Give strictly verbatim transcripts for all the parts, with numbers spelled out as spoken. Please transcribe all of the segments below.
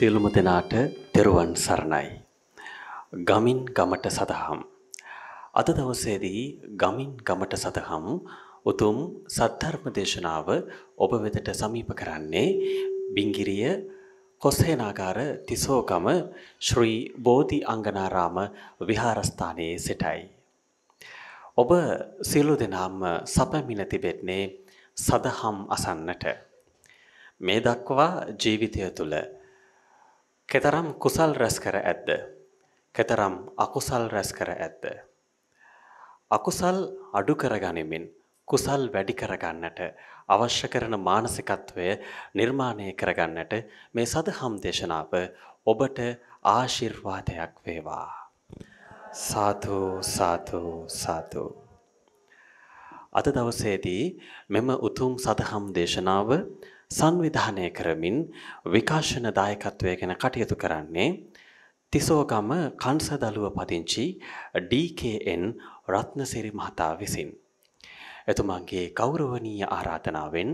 සියලුම දෙනාට තෙරුවන් සරණයි. ගමින් ගමට සදහම්. අද දවසේදී ගමින් ගමට සදහම් උතුම් සද්ධර්ම දේශනාව ඔබ වෙතට සමීප කරන්නේ බිංගිරිය කොසේනාගාර තිසෝගම ශ්‍රී බෝධි අංගනාරාම විහාරස්ථානයේ සිටයි. ඔබ සියලු දෙනාම සැපමිණ තිබෙන්නේ සදහම් අසන්නට. මේ දක්වා ජීවිතය තුළ කතරම් කුසල් රැස් කර ඇද්ද? කතරම් අකුසල් රැස් කර ඇද්ද? අකුසල් අඩු කරගනිමින් කුසල් වැඩි කරගන්නට අවශ්‍ය කරන මානසිකත්වය නිර්මාණය කරගන්නට මේ සදහම් දේශනාව ඔබට ආශිර්වාදයක් වේවා. සාදු සාදු සාදු. අද දවසේදී මෙම උතුම් සදහම් දේශනාව සංවිධානය කරමින් විකාශන දායකත්වය ගැන කටයුතු කරන්නේ තිසෝගම කංශදළුව පදිංචි ඩී කේ එන් රත්නසිරි මහතා විසින්. එතුමන්ගේ ගෞරවනීය ආරාධනාවෙන්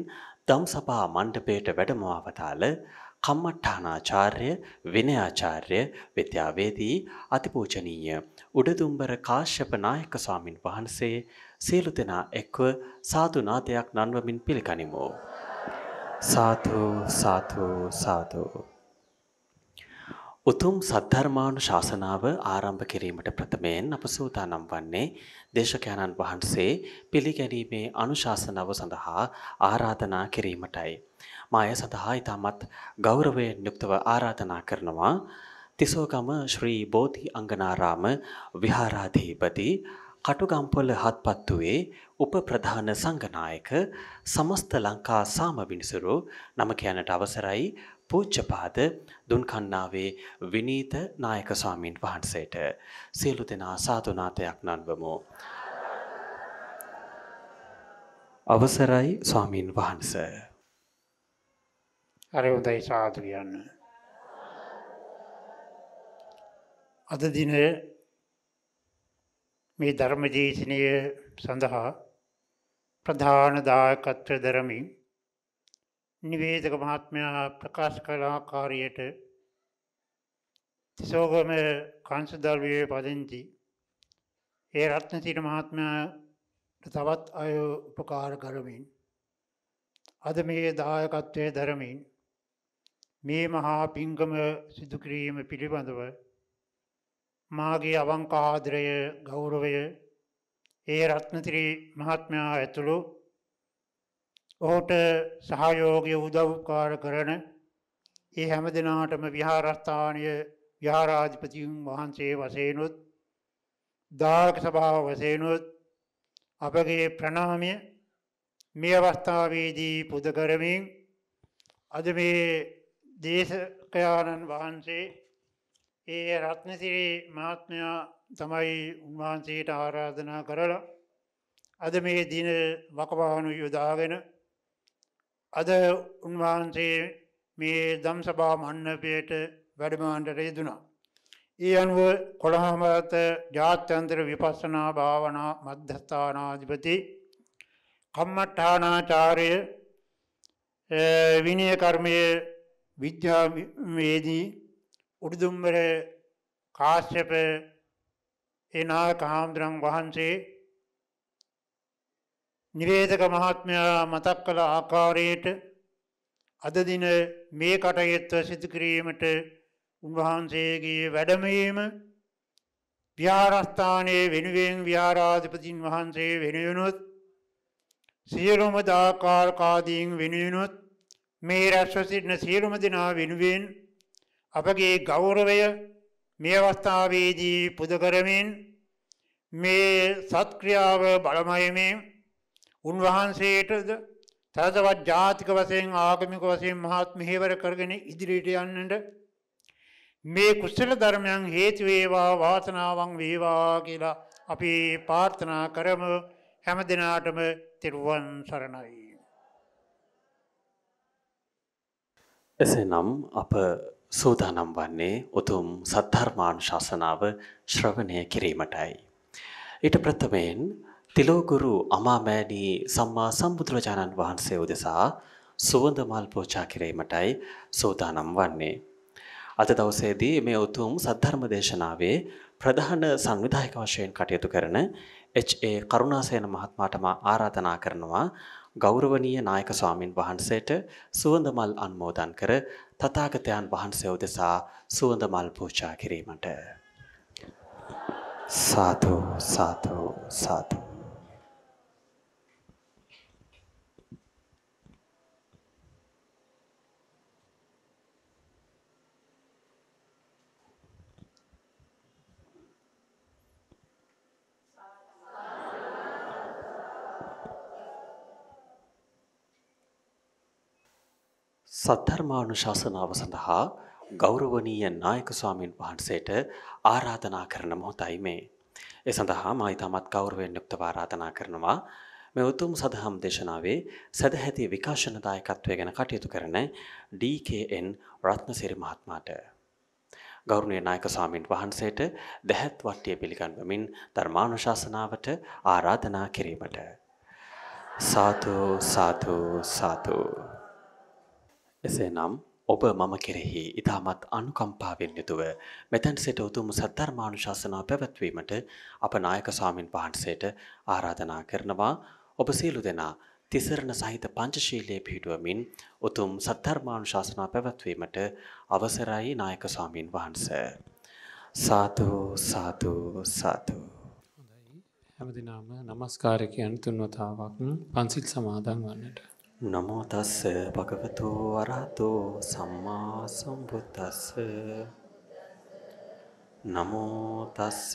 දම්සභා මණ්ඩපයට වැඩම වවතාල කම්මඨානාචාර්ය විනයාචාර්ය විද්‍යාවේදී අතිපූජනීය උඩදුම්බර කාශ්‍යප නායක ස්වාමින් වහන්සේ සියලු දෙනා එක්ව සාදු නාදයක් නන්වමින් පිළිගනිමු. සාදු සාදු සාදු. උතුම් සද්ධර්මානුශාසනාව ආරම්භ කිරීමට ප්‍රථමයෙන් අප සූදානම් වන්නේ දේශකයන්න් වහන්සේ පිළිගැනීමේ අනුශාසනාව සඳහා ආරාධනා කිරීමටයි. මාය සඳහා ඉතාමත් ගෞරවයෙන් යුක්තව ආරාධනා කරනවා තිසෝගම ශ්‍රී බෝධි අංගනාරාම විහාරාධිපති කටුගම්පොළ හත්පත්තුවේ උපප්‍රධාන සංඝනායක සමස්ත ලංකා සාම විනිසුරු නම කියනට අවසරයි පූජ්‍යපාද දුන්කන්නාවේ විනීත නායක ස්වාමින් වහන්සේට. සියලු දෙනා සාදු නාදයක් නන්වමු. අවසරයි ස්වාමින් වහන්සේ. අර උදයි සාදු කියන්න. අද දිනේ මේ ධර්ම දේශනය සඳහා ප්‍රධාන දායකත්ව දරමින් නිවේදක මහත්මයා ප්‍රකාශ කළ ආකාරයට තිසෝගම කංශදළුවේ පදිංචි ඒ රත්නසිරි මහත්මයාට තවත් අය උපකාර කරමින් අද මේ දායකත්වයේ දරමින් මේ මහා පිංකම සිදු කිරීම පිළිබඳව මාගේ අවංක ආදරය ගෞරවය ඒ රත්නසිරි මහත්මයා ඇතුළු ඔහුට සහයෝගය උදව් උපකාර කරන ඒ හැම දිනාටම විහාරස්ථානීය විහාරාධිපතින් වහන්සේ වශයෙන්ුත් දායක සභාව වශයෙන්ුත් අපගේ ප්‍රණාමය මේ අවස්ථාවේදී පුද කරමින් අද මේ දේශකයන්න් වහන්සේ ඒ රත්නසිරි මහත්මයා තමයි උන්වහන්සේට ආරාධනා කරලා අද මේ දින වකවානු යොදාගෙන අද උන්වහන්සේ මේ ධම්සභා මණ්ඩපයට වැඩමවන්නට යෙදුණා. ඒ අනුව කොළඹ ජාත්‍යන්තර විපස්සනා භාවනා මධ්‍යස්ථානාධිපති කම්මඨානාචාර්ය විනය කර්මයේ විද්‍යාවේදී උඩුදුම්බර කාශ්‍යප එනා කාම්ද්‍රං වහන්සේ නිවේදක මහත්මයා මතක් කළ ආකාරයට අද දින මේ කටයුත්ත සිදු කිරීමට උන්වහන්සේගේ වැඩමීම විහාරස්ථානයේ වෙනුවෙන් විහාරාධිපතින් වහන්සේ වෙනුවෙනුත් සියලුම දායකකාදීන් වෙනුවෙනුත් මේ රැස්ව සිටින සියලුම දෙනා වෙනුවෙන් අපගේ ගෞරවය මේ අවස්ථාවේදී පුද කරමින් මේ සත්ක්‍රියාව බලමයමින් උන්වහන්සේටද තවතවත් ජාතික වශයෙන් ආගමික වශයෙන් මහත් මෙහෙවර කරගෙන ඉදිරියට යන්නට මේ කුසල ධර්මයන් හේතු වේවා වාසනාවන් වේවා කියලා අපි ප්‍රාර්ථනා කරමු. හැම දිනාටම තෙරුවන් සරණයි. එසේනම් අප සූදානම් වන්නේ උතුම් සද්ධර්මානුශාසනාව ශ්‍රවණය කිරීමටයි. ඊට ප්‍රථමයෙන් තිලෝගුරු අමාමෑණී සම්මා සම්බුදුරජාණන් වහන්සේ උදෙසා සුවඳ මල් පූජා කිරීමටයි සූදානම් වන්නේ. අද දවසේදී මේ උතුම් සද්ධර්ම දේශනාවේ ප්‍රධාන සංවිධායක වශයෙන් කටයුතු කරන එච්.ඒ. කරුණාසේන මහත්මයාට මා ආරාධනා කරනවා ගෞරවනීය නායක ස්වාමින් වහන්සේට සුවඳ මල් අනුමෝදන් කර තථාගතයන් වහන්සේ උදෙසා සුවඳ මල් පූජා කිරීමට සාදු සාදු සාදු සද්ධර්මානුශාසනාව සඳහා ගෞරවනීය නායක ස්වාමින් වහන්සේට ආරාධනා කරන මොහොතයි මේ. ඒ සඳහා මා ඊටමත් ගෞරවයෙන් යුක්තව ආරාධනා කරනවා මේ උතුම් සදහම් දේශනාවේ සදැහැති විකාශන දායකත්වය ගැන කටයුතු කරන ඩී.කේ.එන්. රත්නසිරි මහත්මයාට. ගෞරවනීය නායක ස්වාමින් වහන්සේට දැහැත් වට්ටිය පිළිගන්වමින් ධර්මානුශාසනාවට ආරාධනා කිරීමට. සාදු සාදු සාදු එසේනම් ඔබ මම කෙරෙහි ඉතාමත් අනුකම්පාවෙන් යුතුව මෙතෙන් සිට උතුම් සද්ධර්මානුශාසනා පැවැත්වීමට අප නායක ස්වාමින් වහන්සේට ආරාධනා කරනවා. ඔබ සියලු දෙනා තිසරණ සහිත පංචශීලයේ පිහිටුවමින් උතුම් සද්ධර්මානුශාසනා පැවැත්වීමට අවසරයි නායක ස්වාමින් වහන්සේ. සාදු සාදු සාදු. හොඳයි. හැමදිනම নমස්කාරය කියන තුන් වතාවක් පන්සිල් සමාදන් වන්නට. නමෝ තස්ස භගවතු වරහතෝ සම්මා සම්බුද්දස්ස නමෝ තස්ස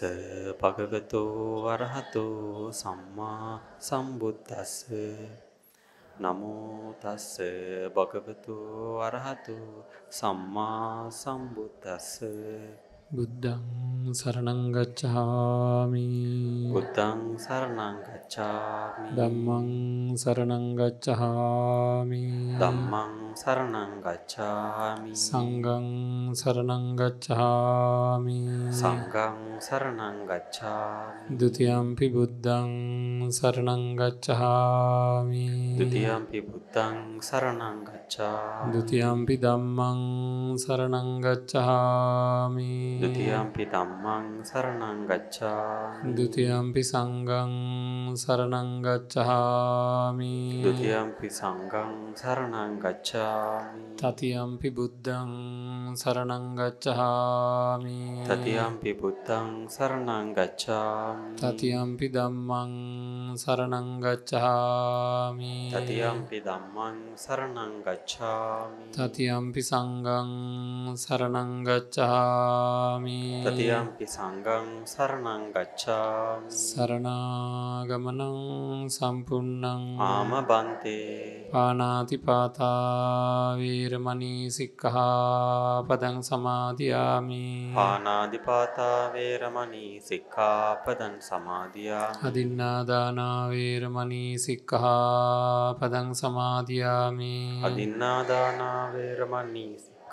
භගවතු වරහතෝ සම්මා සම්බුද්දස්ස නමෝ තස්ස භගවතු වරහතෝ සම්මා සම්බුද්දස්ස බුද්ධං සරණං ගච්ඡාමි බුද්ධං සරණං ගච්ඡාමි ධම්මං සරණං ගච්ඡාමි ධම්මං සරණං ගච්ඡාමි සංඝං සරණං ගච්ඡාමි සංඝං සරණං ගච්ඡාමි ဒ ුතියම්පි බුද්ධං සරණං ගච්ඡාමි ဒ ුතියම්පි බුද්ධං සරණං ගච්ඡාමි ဒ ුතියම්පි ධම්මං සරණං ගච්ඡාමි द्वितीयंपि धम्मं शरणं गच्छामि द्वितीयंपि संघं शरणं गच्छामि द्वितीयंपि संघं शरणं गच्छामि तृतीयंपि बुद्धं शरणं गच्छामि तृतीयंपि बुद्धं शरणं गच्छामि तृतीयंपि धम्मं शरणं गच्छामि तृतीयंपि धम्मं शरणं गच्छामि तृतीयंपि संघं शरणं गच्छामि ततियंपि संगं शरणं गच्छामि शरणागमनं सम्पूर्णं आम बन्ते पाणातिपाता वीरमणि सिक्खापदं समादियामि पाणातिपाता वीरमणि सिक्खापदं समादियामि अदिन्नादाना वीरमणि सिक्खापदं समादियामि अदिन्नादाना वीरमणि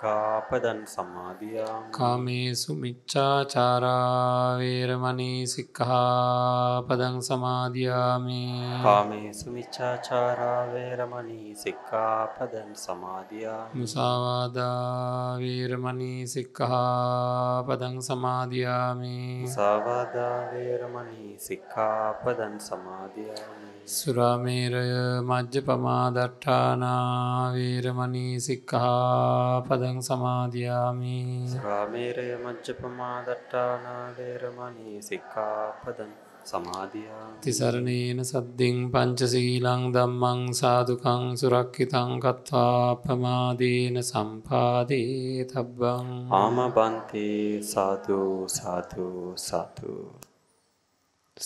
कापदं समाधियामि कामेषु मिच्छाचारा वीरमणि सिक्खापदं समाधियामि कामेषु मिच्छाचारा वीरमणि सिक्खापदं समाधियामि मुसावादा वीरमणि सिक्खापदं समाधियामि मुसावादा वीरमणि सिक्खापदं समाधियामि सुरामेरय मज्जपमादट्टाना वीरमणि सिक्खापदं समाधियामि सुरामेरय मज्जपमादट्टाना वीरमणि सिक्खापदं समाधियामि तिसरणेन सद्दिं पञ्चशीलं धम्मं साधुकं सुरक्षितं कृत्वा प्रमादेन सम्पादेतव्यं आमबन्ते साधु साधु साधु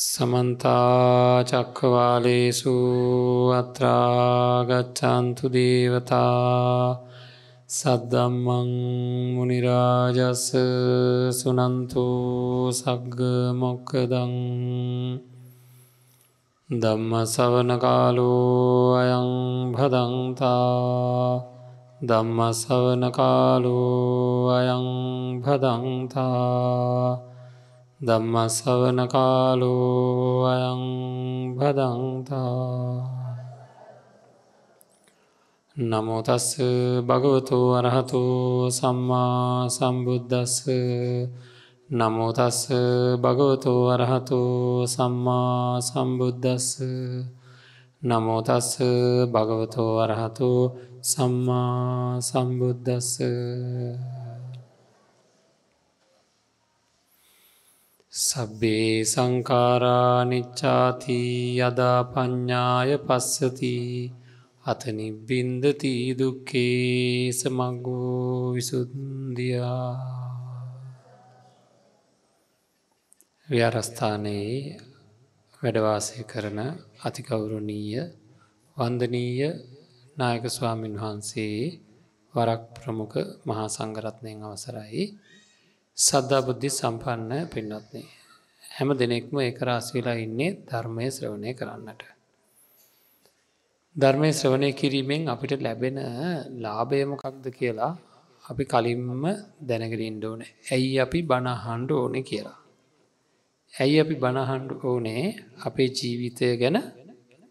समन्त चक्रवालेषु अत्र गच्छन्तु देवता सद्धम्मं मुनिराजस् सुनन्तु सग्गमुक्तं धम्मश्रवणकालो अयं भदन्ता धम्मश्रवणकालो अयं भदन्ता धम्मश्रवणकालो अयं भदन्ता Namo tassa bhagavato arahato samma sambuddhassa. Namo tassa bhagavato arahato samma sambuddhassa. Namo tassa bhagavato arahato samma sambuddhassa. Sabbe sankara niccati yada paññāya passati. Atani bindati dukke samaggo visuddhiya. Vyarasthane vedavase karana athikauraniya vandaniya Nayaka Swamin Wahanse Varak Pramukha Mahasangharatne avasarai Saddha Buddhi Sampanna Pinnatne Hema denekma ekarasi vela inne dharmaye sravane karannata. ධර්මයේ ශ්‍රවණය කිරීමෙන් අපිට ලැබෙන ලාභය මොකක්ද කියලා අපි කලින්ම දැනගෙන ඉන්න ඕනේ. ඇයි අපි බණ අහන්න ඕනේ කියලා. ඇයි අපි බණ අහන්න ඕනේ? අපේ ජීවිතය ගැන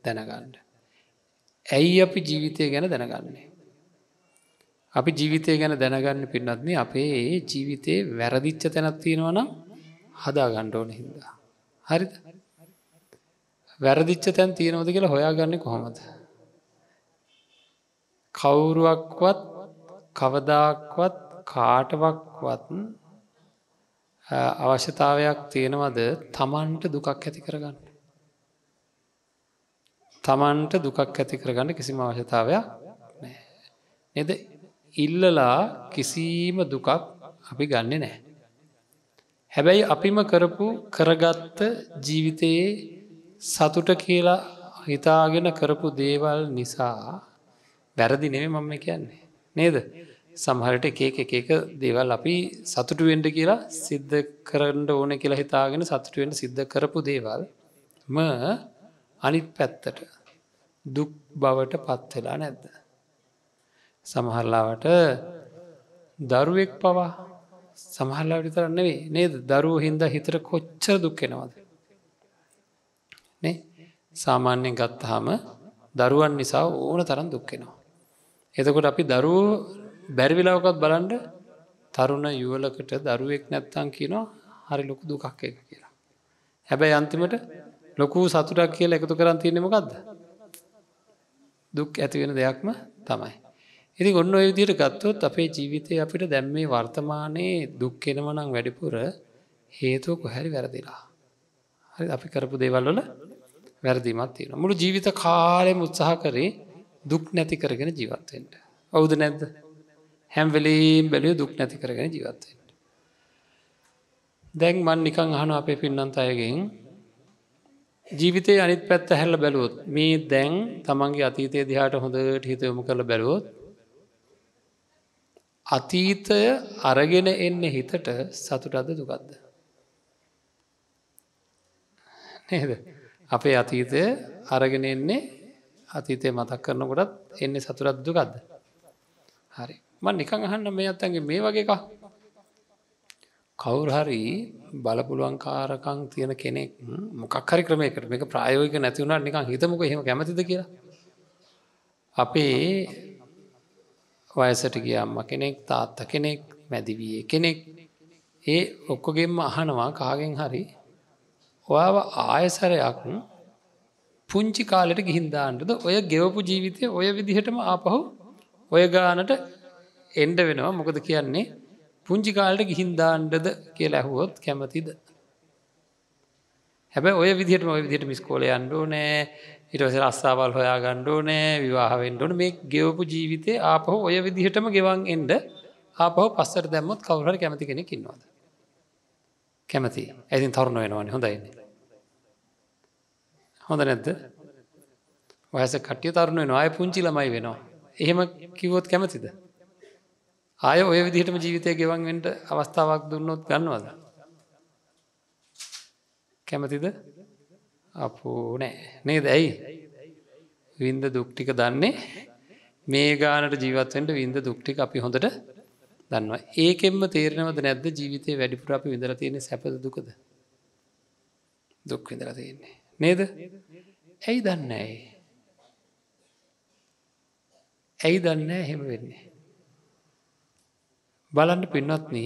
දැනගන්න. ඇයි අපි ජීවිතය ගැන දැනගන්නේ? අපි ජීවිතය ගැන දැනගන්න පින්නත් නේ අපේ ජීවිතේ වැරදිච්ච තැනක් තියෙනවා නම් හදා ගන්න ඕනේ හින්දා. හරිද? වැරදිච්ච තැන තියෙනවද කියලා හොයාගන්නේ කොහොමද? කවුරුවක්වත් කවදාක්වත් කාටවක්වත් අවශ්‍යතාවයක් තියෙනවද තමන්ට දුකක් ඇති කරගන්න? තමන්ට දුකක් ඇති කරගන්න කිසිම අවශ්‍යතාවයක් නැහැ. නේද? ඉල්ලලා කිසිම දුකක් අපි ගන්නෙ නැහැ. හැබැයි අපිම කරපු කරගත්ත ජීවිතයේ සතුට කියලා හිතාගෙන කරපු දේවල් නිසා වැරදි නෙමෙයි මම කියන්නේ නේද? සමහර විට එක එක එක දේවල් අපි සතුටු වෙන්න කියලා සිද්ධ කරන්න ඕනේ කියලා හිතාගෙන සතුටු වෙන්න සිද්ධ කරපු දේවල් ම අනිත් පැත්තට දුක් බවට පත් වෙලා නැද්ද? සමහර ලාවට දරුවෙක් පවා සමහර ලාවට විතර නෙවෙයි නේද? දරුවෝ හින්දා හිතට කොච්චර දුක් වෙනවද? නේ සාමාන්‍යයෙන් ගත්තාම දරුවන් නිසා ඕන තරම් දුක් වෙනවා. එතකොට අපි දරුවෝ බැරි වෙලාවකත් බලන්න තරුණ යුවලකට දරුවෙක් නැත්තම් කියනවා හරි ලොකු දුකක් එක කියලා. හැබැයි අන්තිමට ලොකු සතුටක් කියලා එකතු කරන් තියන්නේ මොකද්ද? දුක් ඇති වෙන දෙයක්ම තමයි. ඉතින් ඔන්න ඔය විදිහට ගත්තොත් අපේ ජීවිතේ අපිට දැන් මේ වර්තමානයේ දුක් වෙනවා නම් වැඩිපුර හේතුව කොහරි වැරදිලා. හරි අපි කරපු දේවල් වල වැරදීමක් තියෙනවා. මුළු ජීවිත කාලෙම උත්සාහ කරේ දුක් නැති කරගෙන ජීවත් වෙන්න. හවුද නැද්ද? හැම වෙලෙම බැලුවේ දුක් නැති කරගෙන ජීවත් වෙන්න. දැන් මම නිකන් අහනවා අපේ පින්නන්ත අයගෙන් ජීවිතේ අනිත් පැත්ත හැරලා බැලුවොත් මේ දැන් තමන්ගේ අතීතය දිහාට හොඳට හිත යොමු කරලා බැලුවොත් අතීතය අරගෙන එන්නේ හිතට සතුටද දුකද? නේද? අපේ අතීතය අරගෙන එන්නේ අතීතය මතක් කරනකොටත් එන්නේ සතුටක් දුකක්ද? හරි. මම නිකන් අහන්න මේ අතංගේ මේ වගේ එකක් කවුරු හරි බලපුලුවන් කාරකම් තියෙන කෙනෙක් මොකක් හරි ක්‍රමයකට මේක ප්‍රායෝගික නැති වුණාට නිකන් හිතමුකෝ එහෙම කැමතිද කියලා. අපේ වයසට ගිය අම්මා කෙනෙක් තාත්තා කෙනෙක් මැදිවියේ කෙනෙක් ඒ ඔක්කොගෙම අහනවා කාගෙන් හරි ඔයාව ආයසරයක් පුංචි කාලෙට ගිහින් දාන්නද ඔය ගෙවපු ජීවිතය ඔය විදිහටම ආපහු ඔය ගානට එන්න වෙනවා. මොකද කියන්නේ පුංචි කාලෙට ගිහින් දාන්නද කියලා ඇහුවොත් කැමතිද? හැබැයි ඔය විදිහටම ඔය විදිහටම ඉස්කෝලේ යන්න ඕනේ, ඊට පස්සේ රස්සාවල් හොයා ගන්න ඕනේ, විවාහ වෙන්න ඕනේ. මේ ගෙවපු ජීවිතේ ආපහු ඔය විදිහටම ගෙවන් එන්න ආපහු පස්සට දැම්මොත් කවුරු හරි කැමති කෙනෙක් ඉන්නවද? කැමති. ඉතින් තරුණ වෙනවනේ හොඳයිනේ. හොඳ නැද්ද? වයස කට්ටිය තරුණ වෙනවා. ආය පුංචි ළමයි වෙනවා. එහෙම කිව්වොත් කැමතිද? ආය ඔය විදිහටම ජීවිතය ගෙවන් වෙන්න අවස්ථාවක් දුන්නොත් ගන්නවද? කැමතිද? අපෝ නෑ. නේද? ඇයි? විඳ දුක් ටික දන්නේ මේ ගානට ජීවත් වෙන්න විඳ දුක් ටික අපි හොඳට දන්නවා. ඒකෙන්ම තේරෙනවද නැද්ද ජීවිතේ වැඩිපුර අපි විඳලා තියෙන්නේ සැපද දුකද? දුක් විඳලා තියෙන්නේ. නේද? ඇයි දන්නේ? ඇයි දන්නේ එහෙම වෙන්නේ? බලන්න පින්වත්නි,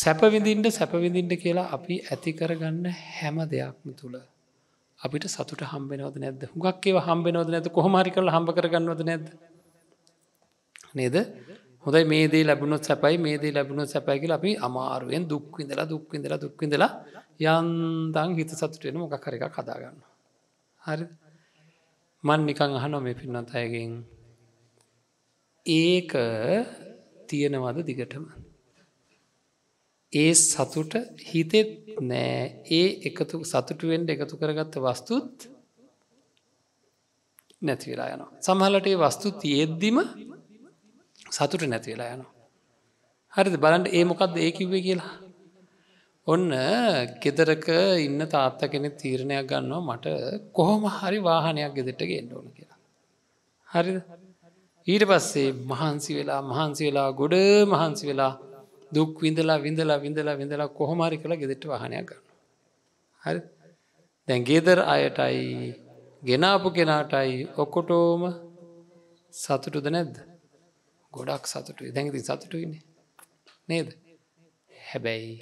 සැප විඳින්න සැප විඳින්න කියලා අපි ඇති කරගන්න හැම දෙයක්ම තුල අපිට සතුට හම්බ වෙනවද නැද්ද? හුඟක් ඒවා හම්බ වෙනවද නැද්ද? කොහොම හරි කරලා හම්බ කරගන්නවද නැද්ද? නේද? හොඳයි, මේ දේ ලැබුණොත් සැපයි, මේ දේ ලැබුණොත් සැපයි කියලා අපි අමාරුවෙන් දුක් විඳලා දුක් විඳලා දුක් විඳලා යන්තම් හිත සතුට වෙන මොකක් හරි එකක් හදා ගන්නවා. හරිද? මන් නිකන් අහනවා මේ පින්නත් අයගෙන්, ඒක තියෙනවද දිගටම? ඒ සතුට හිතෙත් නෑ, ඒ එකතු සතුට වෙන්න එකතු කරගත්ත වස්තුත් නැති වෙලා යනවා. සමහරවිට ඒ වස්තු තියෙද්දිම සතුට නැති වෙලා යනවා. හරිද? බලන්න ඒ මොකද්ද ඒ කිව්වේ කියලා. ඔන්න ගෙදරක ඉන්න තාත්තා කෙනෙක් තීරණයක් ගන්නවා මට කොහොම හරි වාහනයක් ගෙදරට ගේන්න ඕන කියලා. හරිද? ඊට පස්සේ මහන්සි වෙලා මහන්සි වෙලා ගොඩ මහන්සි වෙලා දුක් විඳලා විඳලා විඳලා විඳලා කොහොම හරි කරලා ගෙදරට වාහනයක් ගන්නවා. හරිද? දැන් ගෙදර අයටයි ගෙනාපු කෙනාටයි ඔකොටම සතුටුද නැද්ද? ගොඩක් සතුටුයි. දැන් ඉතින් සතුටුයිනේ නේද? හැබැයි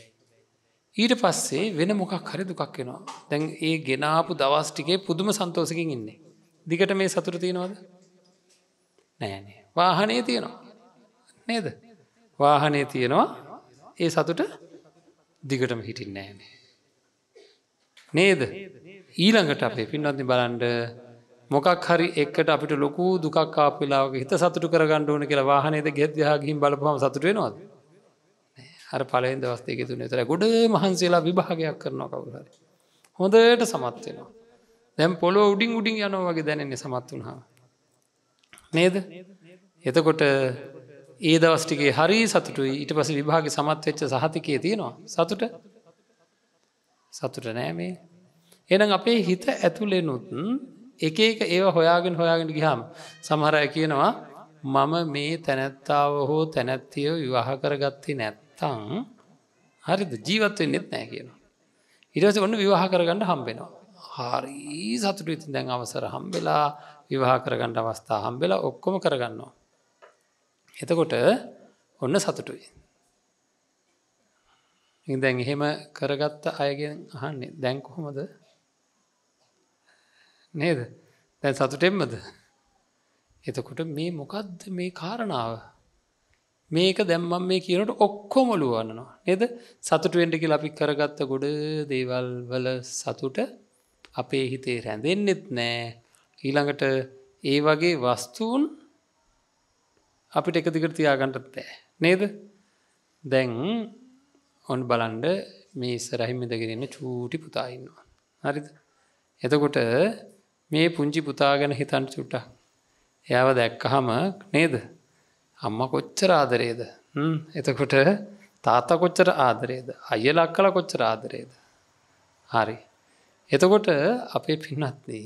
ඊට පස්සේ වෙන මොකක් හරි දුකක් එනවා. දැන් ඒ ගෙනාපු දවස් ටිකේ පුදුම සන්තෝෂකින් ඉන්නේ. දිගට මේ සතුට තියෙනවද? නෑ නේ. වාහනේ තියෙනවා නේද? වාහනේ තියෙනවා, ඒ සතුට දිගටම හිටින්නේ නෑ නේද? ඊළඟට අපේ පින්වත්නි බලන්න, මොකක් හරි එකට අපිට ලොකු දුකක් ආපු වෙලාවක හිත සතුටු කරගන්න ඕන කියලා වාහනේද ගෙත් ගහ ගිහින් බලපුවම සතුට වෙනවද? අර පළවෙනි දවස් දෙකේ තුනේ විතර ගොඩ මහන්සියලා විභාගයක් කරනවා කවුරු හරි. හොඳට සමත් වෙනවා. දැන් පොළොව උඩින් උඩින් යනවා වගේ දැනෙන්නේ සමත් වුණාම. නේද? එතකොට ඒ දවස් ටිකේ හරි සතුටුයි. ඊට පස්සේ විභාගේ සමත් වෙච්ච සහතිකයේ තියෙනවා සතුට. සතුට නෑ මේ. එහෙනම් අපේ හිත ඇතුළේනොත් එක එක ඒවා හොයාගෙන හොයාගෙන ගියාම සමහර අය කියනවා මම මේ තැනැත්තාව හෝ තැනැත්තිය විවාහ කරගත්තේ නැත්තම් හරිද ජීවත් වෙන්නෙත් නැහැ කියනවා. ඊට පස්සේ ඔන්න විවාහ කරගන්න හම්බ වෙනවා. හරි සතුටුයි. ඉතින් දැන් අවසර හම්බෙලා විවාහ කරගන්න අවස්ථාව හම්බෙලා ඔක්කොම කරගන්නවා. එතකොට ඔන්න සතුටුයි. ඉතින් දැන් එහෙම කරගත්ත අයගෙන් අහන්නේ දැන් කොහොමද? නේද? දැන් සතුටෙන්මද? එතකොට මේ මොකද්ද මේ කාරණාව? මේක දැන් මම මේ කියනකොට ඔක්කොම ලුවනනවා නේද? සතුට වෙන්න කියලා අපි කරගත්ත ගොඩ දේවල් වල සතුට අපේ හිතේ රැඳෙන්නෙත් නෑ. ඊළඟට ඒ වගේ වස්තුන් අපිට එක දිගට තියාගන්නත් බෑ නේද? දැන් ඔන්න බලන්න, මේ ඉස්සරහින් ඉඳගෙන ඉන්න චූටි පුතා ඉන්නවා. හරිද? එතකොට මේ පුංචි පුතා ගැන හිතන්න සුට්ටක්. එයාව දැක්කහම නේද අම්මා කොච්චර ආදරේද? හ්ම්. එතකොට තාත්තා කොච්චර ආදරේද? අයියලා අක්කලා කොච්චර ආදරේද? හරි. එතකොට අපේ පින්වත්නි,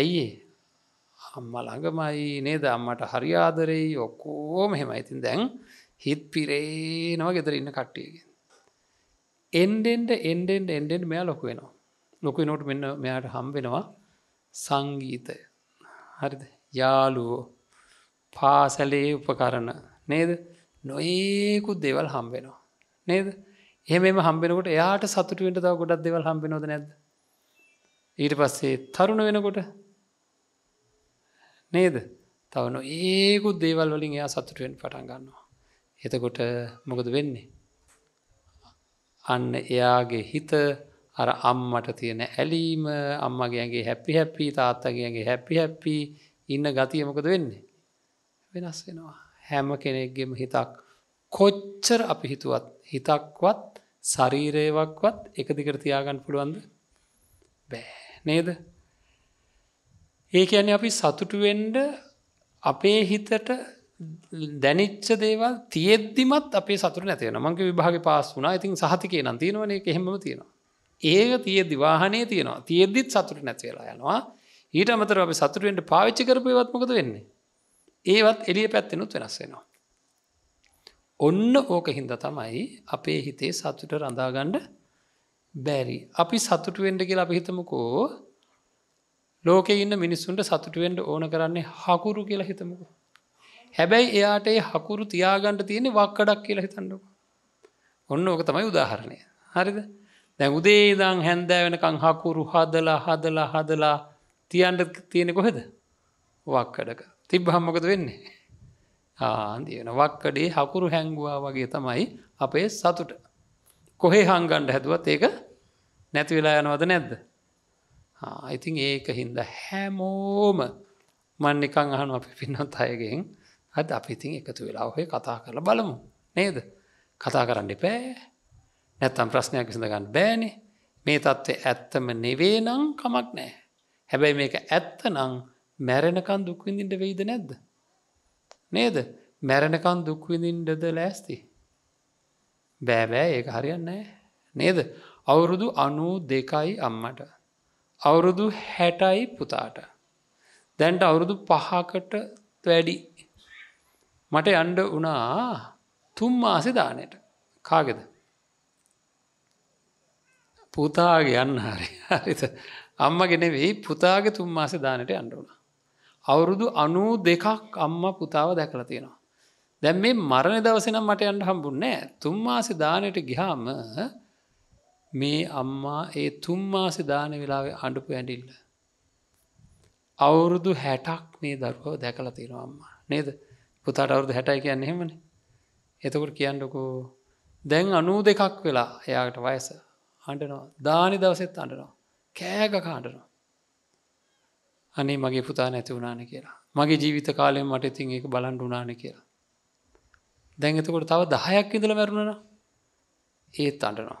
ඇයි අම්මා ළඟමයි නේද? අම්මට හරි ආදරෙයි, ඔක්කොම එහෙමයි. ඉතින් දැන් හිත පිරේනවා ගෙදර ඉන්න කට්ටියගෙන්. එන්නෙන් එන්නෙන් එන්නෙන් මෙයා ලොකු වෙනවා. ලොකු වෙනකොට මෙන්න මෙයාට හම්බ වෙනවා සංගීතය. හරිද? යාළුවෝ, පාසලේ උපකරණ නේද? නොයේකුත් දේවල් හම්බ වෙනවා නේද? එහෙමම හම්බ වෙනකොට එයාට සතුටු වෙන්න තව ගොඩක් දේවල් හම්බ වෙනවද නැද්ද? ඊට පස්සේ තරුණ වෙනකොට නේද? තව නොයේකුත් දේවල් වලින් එයා සතුටු වෙන්න පටන් ගන්නවා. එතකොට මොකද වෙන්නේ? අන්න එයාගේ හිත අර අම්මට තියෙන ඇලීම, අම්මගේ ඇඟේ හැපි හැපි, තාත්තගේ ඇඟේ හැපි හැපි ඉන්න ගතිය මොකද වෙන්නේ? වෙනස් වෙනවා. හැම කෙනෙක්ගේම හිතක් කොච්චර අපි හිතුවත් හිතක්වත් ශරීරයවක්වත් එක දිගට තියාගන්න පුළුවන්ද? බෑ නේද? ඒ කියන්නේ අපි සතුටු වෙන්න අපේ හිතට දැනිච්ච දේවල් තියෙද්දිමත් අපේ සතුට නැති වෙනවා. මම කිව්ව විභාගේ පාස් වුණා. ඉතින් සහතිකේ නම් තියෙනවනේ, ඒක හැමම තියෙනවා. ඒක තියෙද්දි වාහනේ තියෙනවා. තියෙද්දිත් සතුට නැති වෙලා යනවා. ඊට අමතරව අපි සතුට වෙන්න පාවිච්චි කරපු ඒවත් මොකද වෙන්නේ? ඒවත් එළිය පැත්තෙනුත් වෙනස් වෙනවා. ඔන්න ඕකින්ද තමයි අපේ හිතේ සතුට රඳාගන්න බැරි. අපි සතුට වෙන්න කියලා අපි හිතමුකෝ ලෝකේ ඉන්න මිනිස්සුන්ට සතුටු වෙන්න ඕන කරන්නේ හකුරු කියලා හිතමුකෝ. හැබැයි එයාට ඒ හකුරු තියාගන්න තියෙන්නේ වක්කඩක් කියලා හිතන්නකො. ඔන්න ඕක තමයි උදාහරණය. හරිද? දැන් උදේ ඉඳන් හැන්දෑ වෙනකන් හකුරු හදලා හදලා හදලා තියන්න තියෙන්නේ කොහෙද? වක්කඩක. තිබ්බහම මොකද වෙන්නේ? ආ, දිනන වක්කඩේ හකුරු හැංගුවා වගේ තමයි අපේ සතුට. කොහේ හංගන්න හැදුවත් ඒක නැති වෙලා යනවද නැද්ද? I think ඒක හින්දා හැමෝම මම නිකන් අහනවා අපි පින්නත් අයගෙන් අද අපි ඉතින් එකතු වෙලා ඔය කතා කරලා බලමු නේද? කතා කරන්න එපා. නැත්තම් ප්‍රශ්නයක් විසඳ ගන්න බෑනේ. මේ தත්ත්වය ඇත්තම නෙවෙයි නම් කමක් නැහැ. හැබැයි මේක ඇත්ත නම් මැරෙනකන් දුක් විඳින්න වෙයිද නැද්ද? නේද? මැරෙනකන් දුක් විඳින්නද ලෑස්ති? බෑ බෑ ඒක හරියන්නේ නැහැ. නේද? අවුරුදු අනූ දෙකයි අම්මට. අවුරුදු හැටයි පුතාට. දැන්ට අවුරුදු පහකට වැඩි. මට යන්න වුණා තුන් මාසේ දානෙට. කාගෙද? පුතාගේ යන්න හරි. හරිද? අම්මගේ නෙවෙයි පුතාගේ තුන් මාසේ දානෙට යන්න වුණා. අවුරුදු අනූ දෙකක් අම්මා පුතාව දැකලා තියෙනවා. දැන් මේ මරණ දවසේ නම් මට යන්න හම්බුන්නේ නැහැ. තුන් මාසේ දානෙට ගියාම මේ අම්මා ඒ තුන් මාසේ දාන වෙලාවේ අඬපු ඇඬිල්ල අවුරුදු හැටක් මේ දරුවව දැකලා තියෙනවා අම්මා නේද? පුතාට අවුරුදු හැටයි කියන්නේ එහෙමනේ. එතකොට කියන්නකෝ දැන් අනූ දෙකක් වෙලා එයාට වයස අඬනවා. දානි දවසෙත් අඬනවා. කෑග කඬනවා. අනේ මගේ පුතා නැති වුණානේ කියලා. මගේ ජීවිත කාලෙම මට ඉතින් ඒක බලන් වුණානේ කියලා. දැන් එතකොට තව දහයක් ඉඳලා මැරුණා ඒත් අඬනවා.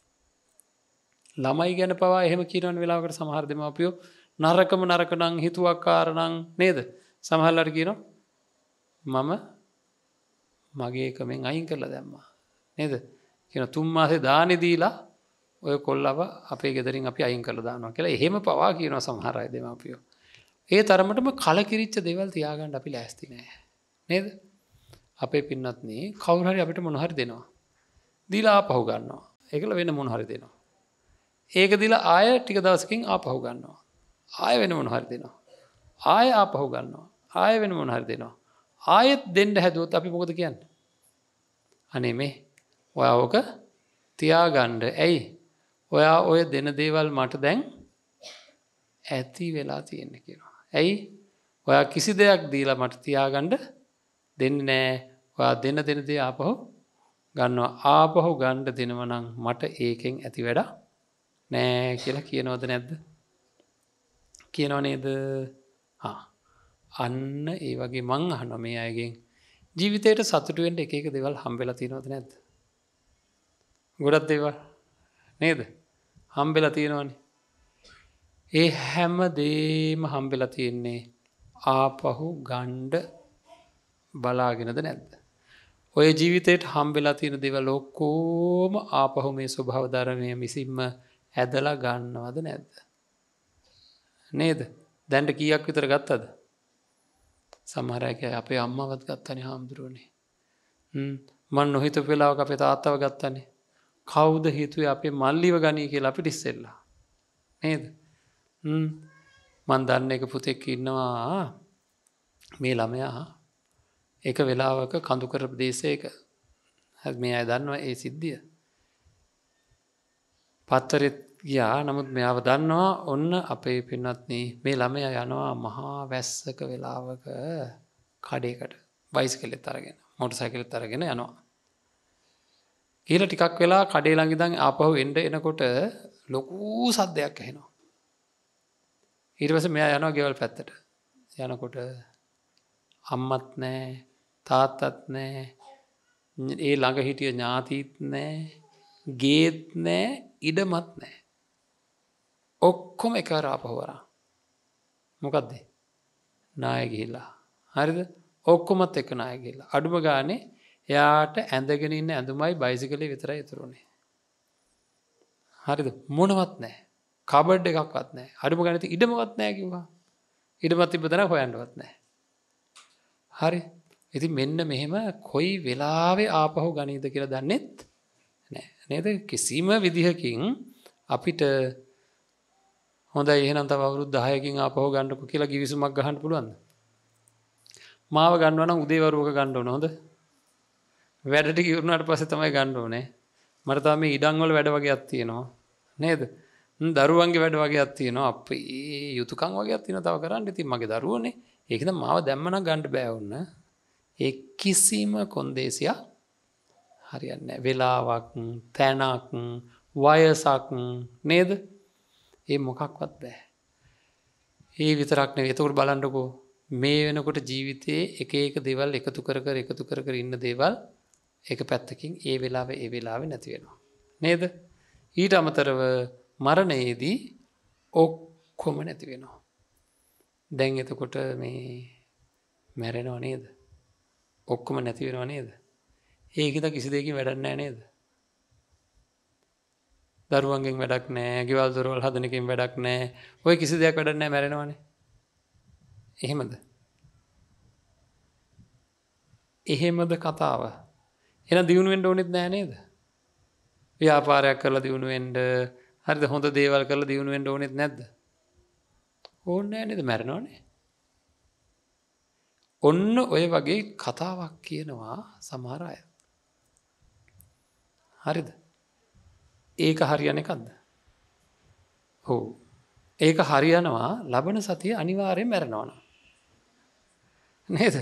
ළමයි ගැන පවා එහෙම කියනවන වෙලාවකට සමහර දෙමාපියෝ නරකම නරක නම් හිතුවක්කාර නම් නේද? සමහරවල් කියනවා මම මගේ එකෙන් අයින් කරලා දැම්මා නේද? කියන තුන් මාසේ දානි දීලා ඔය කොල්ලව අපේ ගෙදරින් අපි අයින් කරලා දානවා කියලා එහෙම පවා කියනවා සමහර අය දෙමාපියෝ. ඒ තරමටම කලකිරිච්ච දේවල් තියාගන්න අපි ලෑස්ති නෑ. නේද? අපේ පින්වත්නි කවුරු හරි අපිට මොන හරි දෙනවා. දීලා ආපහු ගන්නවා. ඒකල වෙන මොන හරි දෙනවා. ඒක දිලා ආය ටික දවසකින් ආපහු ගන්නවා. ආය වෙන මොන හරි දෙනවා. ආය ආපහු ගන්නවා. ආය වෙන මොන හරි දෙනවා. ආයෙත් දෙන්න හැදුවොත් අපි මොකද කියන්නේ? අනේ මේ ඔයා ඔක තියාගන්න. ඇයි? ඔයා ඔය දෙන දේවල් මට දැන් ඇති වෙලා තියෙන කියනවා. ඇයි? ඔයා කිසි දෙයක් දීලා මට තියාගන්න දෙන්නේ නැහැ. ඔයා දෙන දෙන දේ ආපහු ගන්නවා. ආපහු ගන්න දෙනවා නම් මට ඒකෙන් ඇති වැඩක් නෑ කියලා කියනවද නැද්ද? කියනව නේද? ආ අන්න ඒ වගේ මං අහනවා මේ අයගෙන් ජීවිතේට සතුටු වෙන්න එක එක දේවල් හම්බෙලා තියෙනවද නැද්ද? ගොඩක් දේවල් නේද? හම්බෙලා තියෙනවනේ. ඒ හැම දෙයක්ම හම්බෙලා තියෙන්නේ ආපහු ගණ්ඩ බලාගෙනද නැද්ද? ඔය ජීවිතේට හම්බෙලා තියෙන දේවල් ඔක්කොම ආපහු මේ ස්වභාව ධර්මයේ මිසින්ම ඇදලා ගන්නවද නැද්ද? නේද? දැන්ට කීයක් විතර ගත්තද? සමහර අය අපේ අම්මවත් ගත්තනේ හාමුදුරුවනේ. හ්ම්. මන් නොහිතපු වෙලාවක අපේ තාත්තව ගත්තනේ. කවුද හිතුවේ අපේ මල්ලිව ගනී කියලා අපිට ඉස්සෙල්ලා. නේද? හ්ම්. මන් දන්න එක පුතෙක් ඉන්නවා මේ ළමයා එක වෙලාවක කඳුකර ප්‍රදේශයක. හරි මේ අය දන්නවා ඒ සිද්ධිය. පත්තරෙත් ගියා. නමුත් මෙයාව දන්නවා ඔන්න අපේ පින්වත්නි මේ ළමයා යනවා මහා වැස්සක වෙලාවක කඩේකට බයිසිකලෙත් අරගෙන මෝටර් සයිකලෙත් අරගෙන යනවා. කියලා ටිකක් වෙලා කඩේ ළඟ ඉඳන් ආපහු එන්න එනකොට ලොකු සද්දයක් ඇහෙනවා. ඊට පස්සේ මෙයා යනවා ගෙවල් පැත්තට. යනකොට අම්මත් නැහැ, තාත්තත් නැහැ. ඒ ළඟ හිටිය ඥාතිත් නැහැ. ගේත් නෑ ඉඩමත් නෑ. ඔක්කොම එකවර ආපහු වරන්. මොකද්ද? ණය ගිහිල්ලා හරිද? ඔක්කොමත් එක ණය ගිහලා. අඩුම ගානේ එයාට ඇඳගෙන ඉන්න ඇඳුමයි බයිසිකලේ විතරයි ඉතුරු වෙන්නේ. හරිද? මොනවත් නැහැ. කබඩ් එකක්වත් නැහැ. අඩුම ගානේ තියෙ ඉඩමවත් නැහැ කිව්වා. ඉඩමත් තිබ්බතර හොයන්නවත් නැහැ. හරි. ඉතින් මෙන්න මෙහෙම කොයි වෙලාවෙ ආපහු ගනීද කියලා දන්නෙත් නැහැ. නේද? කිසිම විදිහකින් අපිට හොඳයි එහෙනම් තව අවුරුදු දහයකින් ආපහු ගන්නකො කියලා කිවිසුමක් ගහන්න පුළුවන්ද? මාව ගන්නවා නම් උදේවරුවක ගන්න ඕන හොඳ. වැඩට ගිහුණාට පස්සේ තමයි ගන්න ඕනේ. මට තාම මේ ඉඩම් වල වැඩ වගේක් තියෙනවා. නේද? දරුවන්ගේ වැඩ වගේක් තියෙනවා. අපේ යුතුයකම් වගේක් තියෙනවා තව කරන්න. ඉතින් මගේ දරුවෝනේ. ඒක නම් මාව දැම්ම නම් ගන්න බෑ වුණ. ඒ කිසිම කොන්දේසියක් හරියන්නේ නැහැ. වෙලාවක්, තැනක්, වයසක් නේද? ඒ මොකක්වත් බෑ. ඒ විතරක් නෙවෙයි. ඒක උඩ බලන්නකෝ. මේ වෙනකොට ජීවිතයේ එක එක දේවල් එකතු කර කර එකතු කර කර ඉන්න දේවල් එක පැත්තකින් ඒ වෙලාවේ ඒ වෙලාවේ නැති වෙනවා නේද? ඊට අමතරව මරණයේදී ඔක්කොම නැති වෙනවා. දැන් එතකොට මේ මැරෙනව නේද? ඔක්කොම නැති වෙනව නේද? ඒකද කිසි දෙයකින් වැඩක් නැහැ නේද? දරුවන්ගෙන් වැඩක් නැහැ, ගෙවල් දොරවල් හදන එකෙන් වැඩක් නැහැ. ඔය කිසි දෙයක් වැඩක් නැහැ මැරෙනවනේ. එහෙමද? එහෙමද කතාව? එහෙනම් දිනු වෙන්න ඕනෙත් නෑ නේද? ව්‍යාපාරයක් කරලා දිනු වෙන්න, හරිද? හොඳ දේවල් කරලා දිනු වෙන්න ඕනෙත් නැද්ද? ඕනේ නෑ නේද? මැරෙනවනේ. ඔන්න ඔය වගේ කතාවක් කියනවා සමහර අය. හරිද? ඒක හරියන එකක්ද? ඔව්. ඒක හරියනවා ලබන සතිය අනිවාර්යෙන් මැරෙනවා. නේද?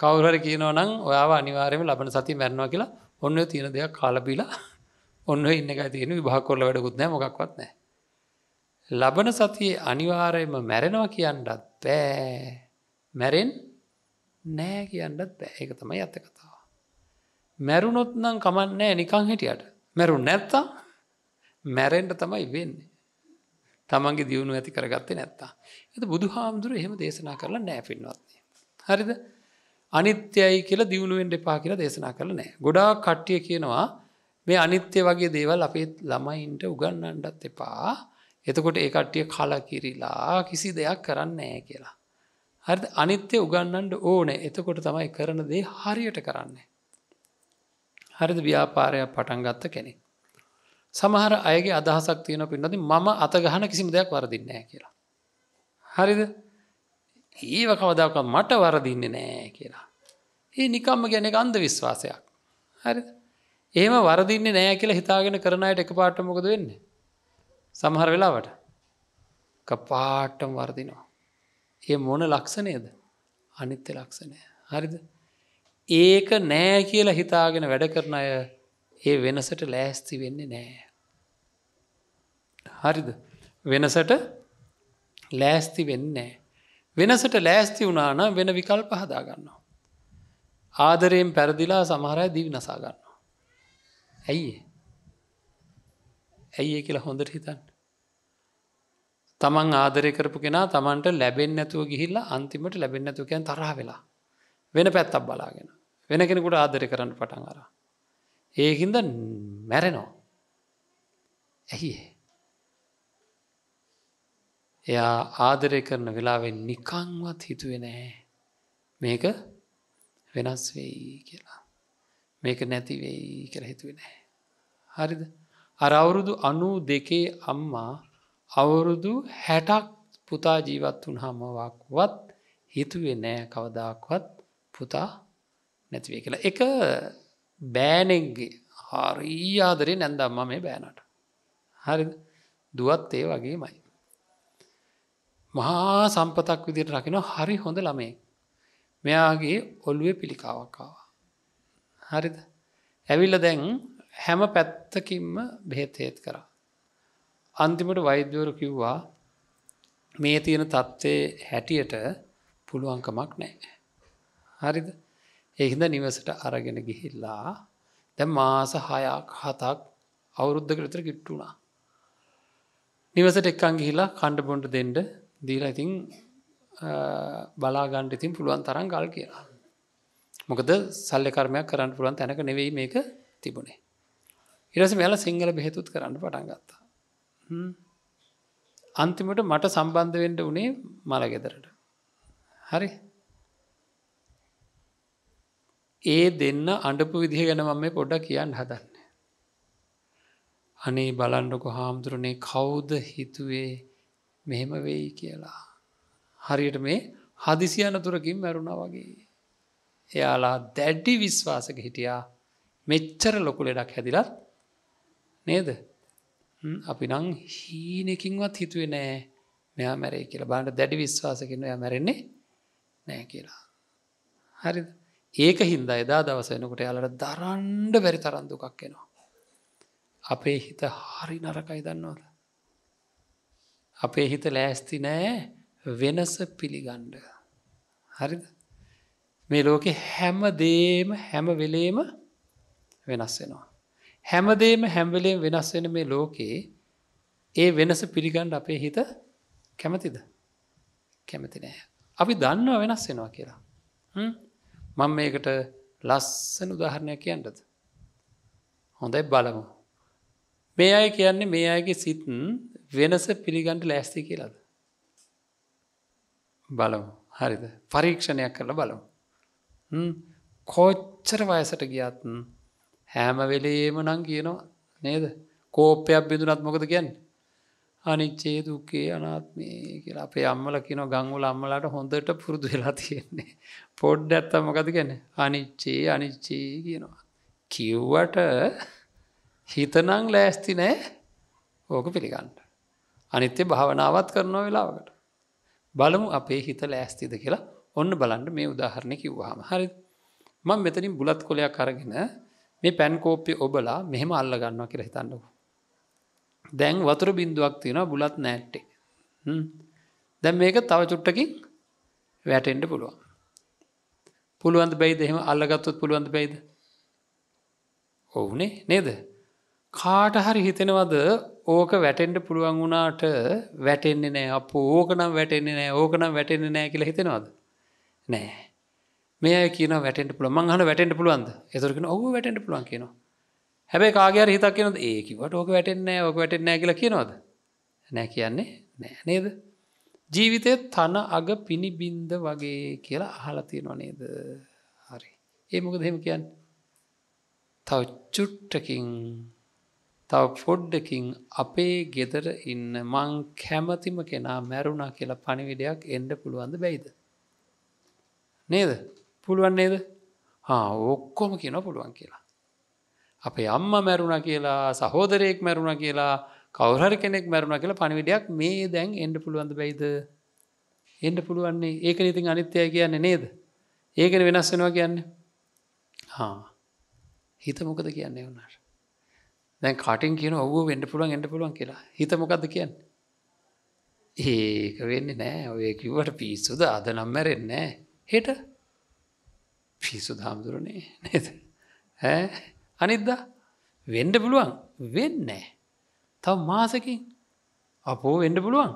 කවුරු හරි කියනවා නම් ඔයාව අනිවාර්යයෙන්ම ලබන සතිය මැරෙනවා කියලා. ඔන්න ඔය තියෙන දේක් කාලා බීලා ඔන්න ඔය ඉන්න එකයි තියෙන විභාග කරලා වැඩකුත් නැහැ මොකක්වත් නැහැ. ලබන සතියේ අනිවාර්යයෙන්ම මැරෙනවා කියන්නත් බෑ. මැරෙන්න නෑ කියන්නත් බෑ. ඒක තමයි අත කතාව. මැරුණොත් නම් කමක් නැහැ නිකන් හිටියට. මැරුණ නැත්තම් මැරෙන්න තමයි වෙන්නේ. තමන්ගේ දියුණුව ඇති කරගත්තේ නැත්තම්. ඒක බුදුහාමුදුරුවෝ එහෙම දේශනා කරලා නෑ පින්වත්නි. හරිද? අනිත්‍යයි කියලා දිනු වෙන්න එපා කියලා දේශනා කරලා නැහැ. ගොඩාක් කට්ටිය කියනවා මේ අනිත්‍ය වගේ දේවල් අපේ ළමයින්ට උගන්වන්නත් එපා. එතකොට ඒ කට්ටිය කලකිරිලා කිසි දෙයක් කරන්නේ නැහැ කියලා. හරිද? අනිත්‍ය උගන්වන්න ඕනේ. එතකොට තමයි කරන දේ හරියට කරන්නේ. හරිද? ව්‍යාපාරයක් පටන් ගත්ත කෙනෙක්. සමහර අයගේ අදහසක් තියෙනවා පින්නදී මම අත ගහන කිසිම දෙයක් වරදින්නේ නැහැ කියලා. හරිද? ඒව කවදාකවත් මට වරදින්නේ නැහැ කියලා. ඒ නිකම්ම කියන්නේ අන්ධ විශ්වාසයක්. හරිද? එහෙම වරදින්නේ නැහැ කියලා හිතාගෙන කරන අයට එකපාරට මොකද වෙන්නේ? සමහර වෙලාවට කපාටම වරදිනවා. ඒ මොන ලක්ෂණයද? අනිත්‍ය ලක්ෂණය. හරිද? ඒක නැහැ කියලා හිතාගෙන වැඩ කරන අය ඒ වෙනසට ලෑස්ති වෙන්නේ නැහැ. හරිද? වෙනසට ලෑස්ති වෙන්නේ නැහැ. වෙනසට ලෑස්ති වුණා නම් වෙන විකල්ප හදා ගන්නවා. ආදරයෙන් පෙරදිලා සමහර අය දිවි නසා ගන්නවා. ඇයි ඒ? ඇයි ඒ කියලා හොඳට හිතන්න. තමන් ආදරය කරපු කෙනා තමන්ට ලැබෙන්නේ නැතුව ගිහිල්ලා අන්තිමට ලැබෙන්නේ නැතුව කියන තරහ වෙලා වෙන පැත්තක් බලාගෙන වෙන කෙනෙකුට ආදරය කරන්න පටන් අරන්. ඒකින්ද මැරෙනවා. ඇයි ඒ? එයා ආදරය කරන වෙලාවේ නිකන්වත් හිතුවේ නැහැ මේක වෙනස් වෙයි කියලා. මේක නැති වෙයි කියලා හිතුවේ නැහැ. හරිද? අර අවුරුදු අනූ දෙකේ අම්මා අවුරුදු හැටක් පුතා ජීවත් වුණාම වක්වත් හිතුවේ නැහැ කවදාකවත් පුතා නැති වෙයි කියලා. ඒක බෑණෙක්ගේ හරි ආදරේ නැන්ද අම්මා මේ බෑණට. හරිද? දුවත් ඒ වගේමයි. මහා සම්පතක් විදිහට රකින්න හරි හොඳ ළමයෙක්. මෙයාගේ ඔළුවේ පිළිකාවක් ආවා. හරිද? ඇවිල්ලා දැන් හැම පැත්තකින්ම බෙහෙත් හේත් කරා. අන්තිමට වෛද්‍යවරු කිව්වා මේ තියෙන තත්ත්වයේ හැටියට පුළුවන් කමක් නැහැ. හරිද? ඒ හින්දා නිවසට අරගෙන ගිහිල්ලා දැන් මාස හයක් හතක් අවුරුද්දකට විතර කිට්ටු වුණා. නිවසට එක්කන් ගිහිල්ලා කණ්ඩ බොණ්ඩ දෙන්න දීලා ඉතින් බලා ගන්න ඉතින් පුළුවන් තරම් කල් කියලා. මොකද සල්ලි කර්මයක් කරන්න පුළුවන් තැනක නෙවෙයි මේක තිබුණේ. ඊට පස්සේ මෙයාලා සිංහල බෙහෙතුත් කරන්න පටන් ගත්තා. හ්ම්. අන්තිමට මට සම්බන්ධ වෙන්න උනේ මලගෙදරට. හරි. ඒ දෙන්න අඬපු විදිහ ගැන මම මේ පොඩ්ඩක් කියන්න හදන්නේ. අනේ බලන්නකො හාමුදුරනේ කවුද හිතුවේ මෙහෙම වෙයි කියලා. හරියට මේ හදිසි අනතුරකින් මැරුණා වගේ. එයාලා දැඩි විශ්වාසක හිටියා මෙච්චර ලොකු ලෙඩක් හැදිලත් නේද? අපි නම් හීනෙකින්වත් හිතුවේ නෑ මෙයා මැරෙයි කියලා. බලන්න දැඩි විශ්වාසකින් එයා මැරෙන්නේ නෑ කියලා. හරිද? ඒක හින්දා එදා දවස වෙනකොට යාලට දරන්න බැරි තරම් දුකක් එනවා. අපේ හිත හරි නරකයි දන්නවද? අපේ හිත ලෑස්ති නෑ වෙනස පිළිගන්න. හරිද? මේ ලෝකේ හැම දෙයක්ම හැම වෙලේම වෙනස් වෙනවා. හැම දෙයක්ම හැම වෙලේම වෙනස් වෙන මේ ලෝකේ ඒ වෙනස පිළිගන්න අපේ හිත කැමතිද? කැමති නෑ. අපි දන්නවා වෙනස් වෙනවා කියලා. හ්ම්. මම මේකට ලස්සන උදාහරණයක් කියන්නද? හොඳයි බලමු. මේ අය කියන්නේ මේ අයගේ සිත් වෙනස පිළිගන්න ලෑස්ති කියලාද? බලමු. හරිද? පරීක්ෂණයක් කරලා බලමු. හ්ම්. කොච්චර වයසට ගියත් හැම වෙලෙම නම් කියනවා නේද? කෝපයක් බිඳුනත් මොකද කියන්නේ? අනිච්චේ දුක්ඛේ අනාත්මේ කියලා අපේ අම්මලා කියන ගංගොල අම්මලාට හොඳට පුරුදු වෙලා තියෙන්නේ. පොඩ්ඩක් තම මොකද කියන්නේ? අනිච්චේ අනිච්චේ කියනවා. කිව්වට හිතනම් ලෑස්ති නෑ ඕක පිළිගන්න. අනිත්‍ය භාවනාවත් කරන වෙලාවකට බලමු අපේ හිත ලෑස්තිද කියලා. ඔන්න බලන්න මේ උදාහරණේ කිව්වහම. හරිද? මම මෙතනින් බුලත් කොලයක් අරගෙන මේ පැන් කෝප්පේ ඔබලා මෙහෙම අල්ල ගන්නවා කියලා හිතන්නකෝ. දැන් වතුර බින්දුවක් තියෙනවා බුලත් නැට්ටේ. හ්ම්. දැන් මේක තව චුට්ටකින් වැටෙන්න පුළුවන්. පුළුවන් ද බැයිද? එහෙම අල්ලගත්තොත් පුළුවන් ද බැයිද? ඔව්නේ නේද? කාට හරි හිතෙනවද ඕක වැටෙන්න පුළුවන් වුණාට වැටෙන්නේ නැහැ. අපෝ ඕක නම් වැටෙන්නේ නැහැ. ඕක නම් වැටෙන්නේ නැහැ කියලා හිතෙනවද? නෑ. මේ අය කියනවා වැටෙන්න පුළුවන්. මං අහන වැටෙන්න පුළුවන්ද? ඒතර කියනවා ඔව් වැටෙන්න පුළුවන් කියනවා. හැබැයි කාගේ හරි හිතක් කියනොත් ඒ කිව්වට ඕක වැටෙන්නේ නැහැ ඕක වැටෙන්නේ නැහැ කියලා කියනවද? නැහැ කියන්නේ නැහැ නේද? ජීවිතේ තන අග පිනි බින්ද වගේ කියලා අහලා තියෙනව නේද? හරි. ඒ මොකද එහෙම කියන්නේ? තව චුට්ටකින් තව පොඩ්ඩකින් අපේ ගෙදර ඉන්න මං කැමතිම කෙනා මැරුණා කියලා පණිවිඩයක් එන්න පුළුවන් ද බැයිද? නේද? පුළුවන් නේද? ආ ඔක්කොම කියනවා පුළුවන් කියලා. අපේ අම්මා මැරුණා කියලා සහෝදරයෙක් මැරුණා කියලා කවුරු හරි කෙනෙක් මැරුණා කියලා පණිවිඩයක් මේ දැන් එන්න පුළුවන් ද බැයිද? එන්න පුළුවන් නේ. ඒකනේ ඉතින් අනිත්‍යයි කියන්නේ නේද? ඒකනේ වෙනස් වෙනවා කියන්නේ. හා. හිත මොකද කියන්නේ උනාට? දැන් කටින් කියනවා ඔව්ව වෙන්න පුළුවන් එන්න පුළුවන් කියලා. හිත මොකද්ද කියන්නේ? ඒක වෙන්නේ නැහැ. ඔය කිව්වට පිස්සුද? අද නම් මැරෙන්නේ නැහැ. හෙට පිස්සුද හම්දුරනේ නේද? ඈ අනිද්දා වෙන්න පුළුවන් වෙන්නේ නැහැ. තව මාසෙකින් අපෝ වෙන්න පුළුවන්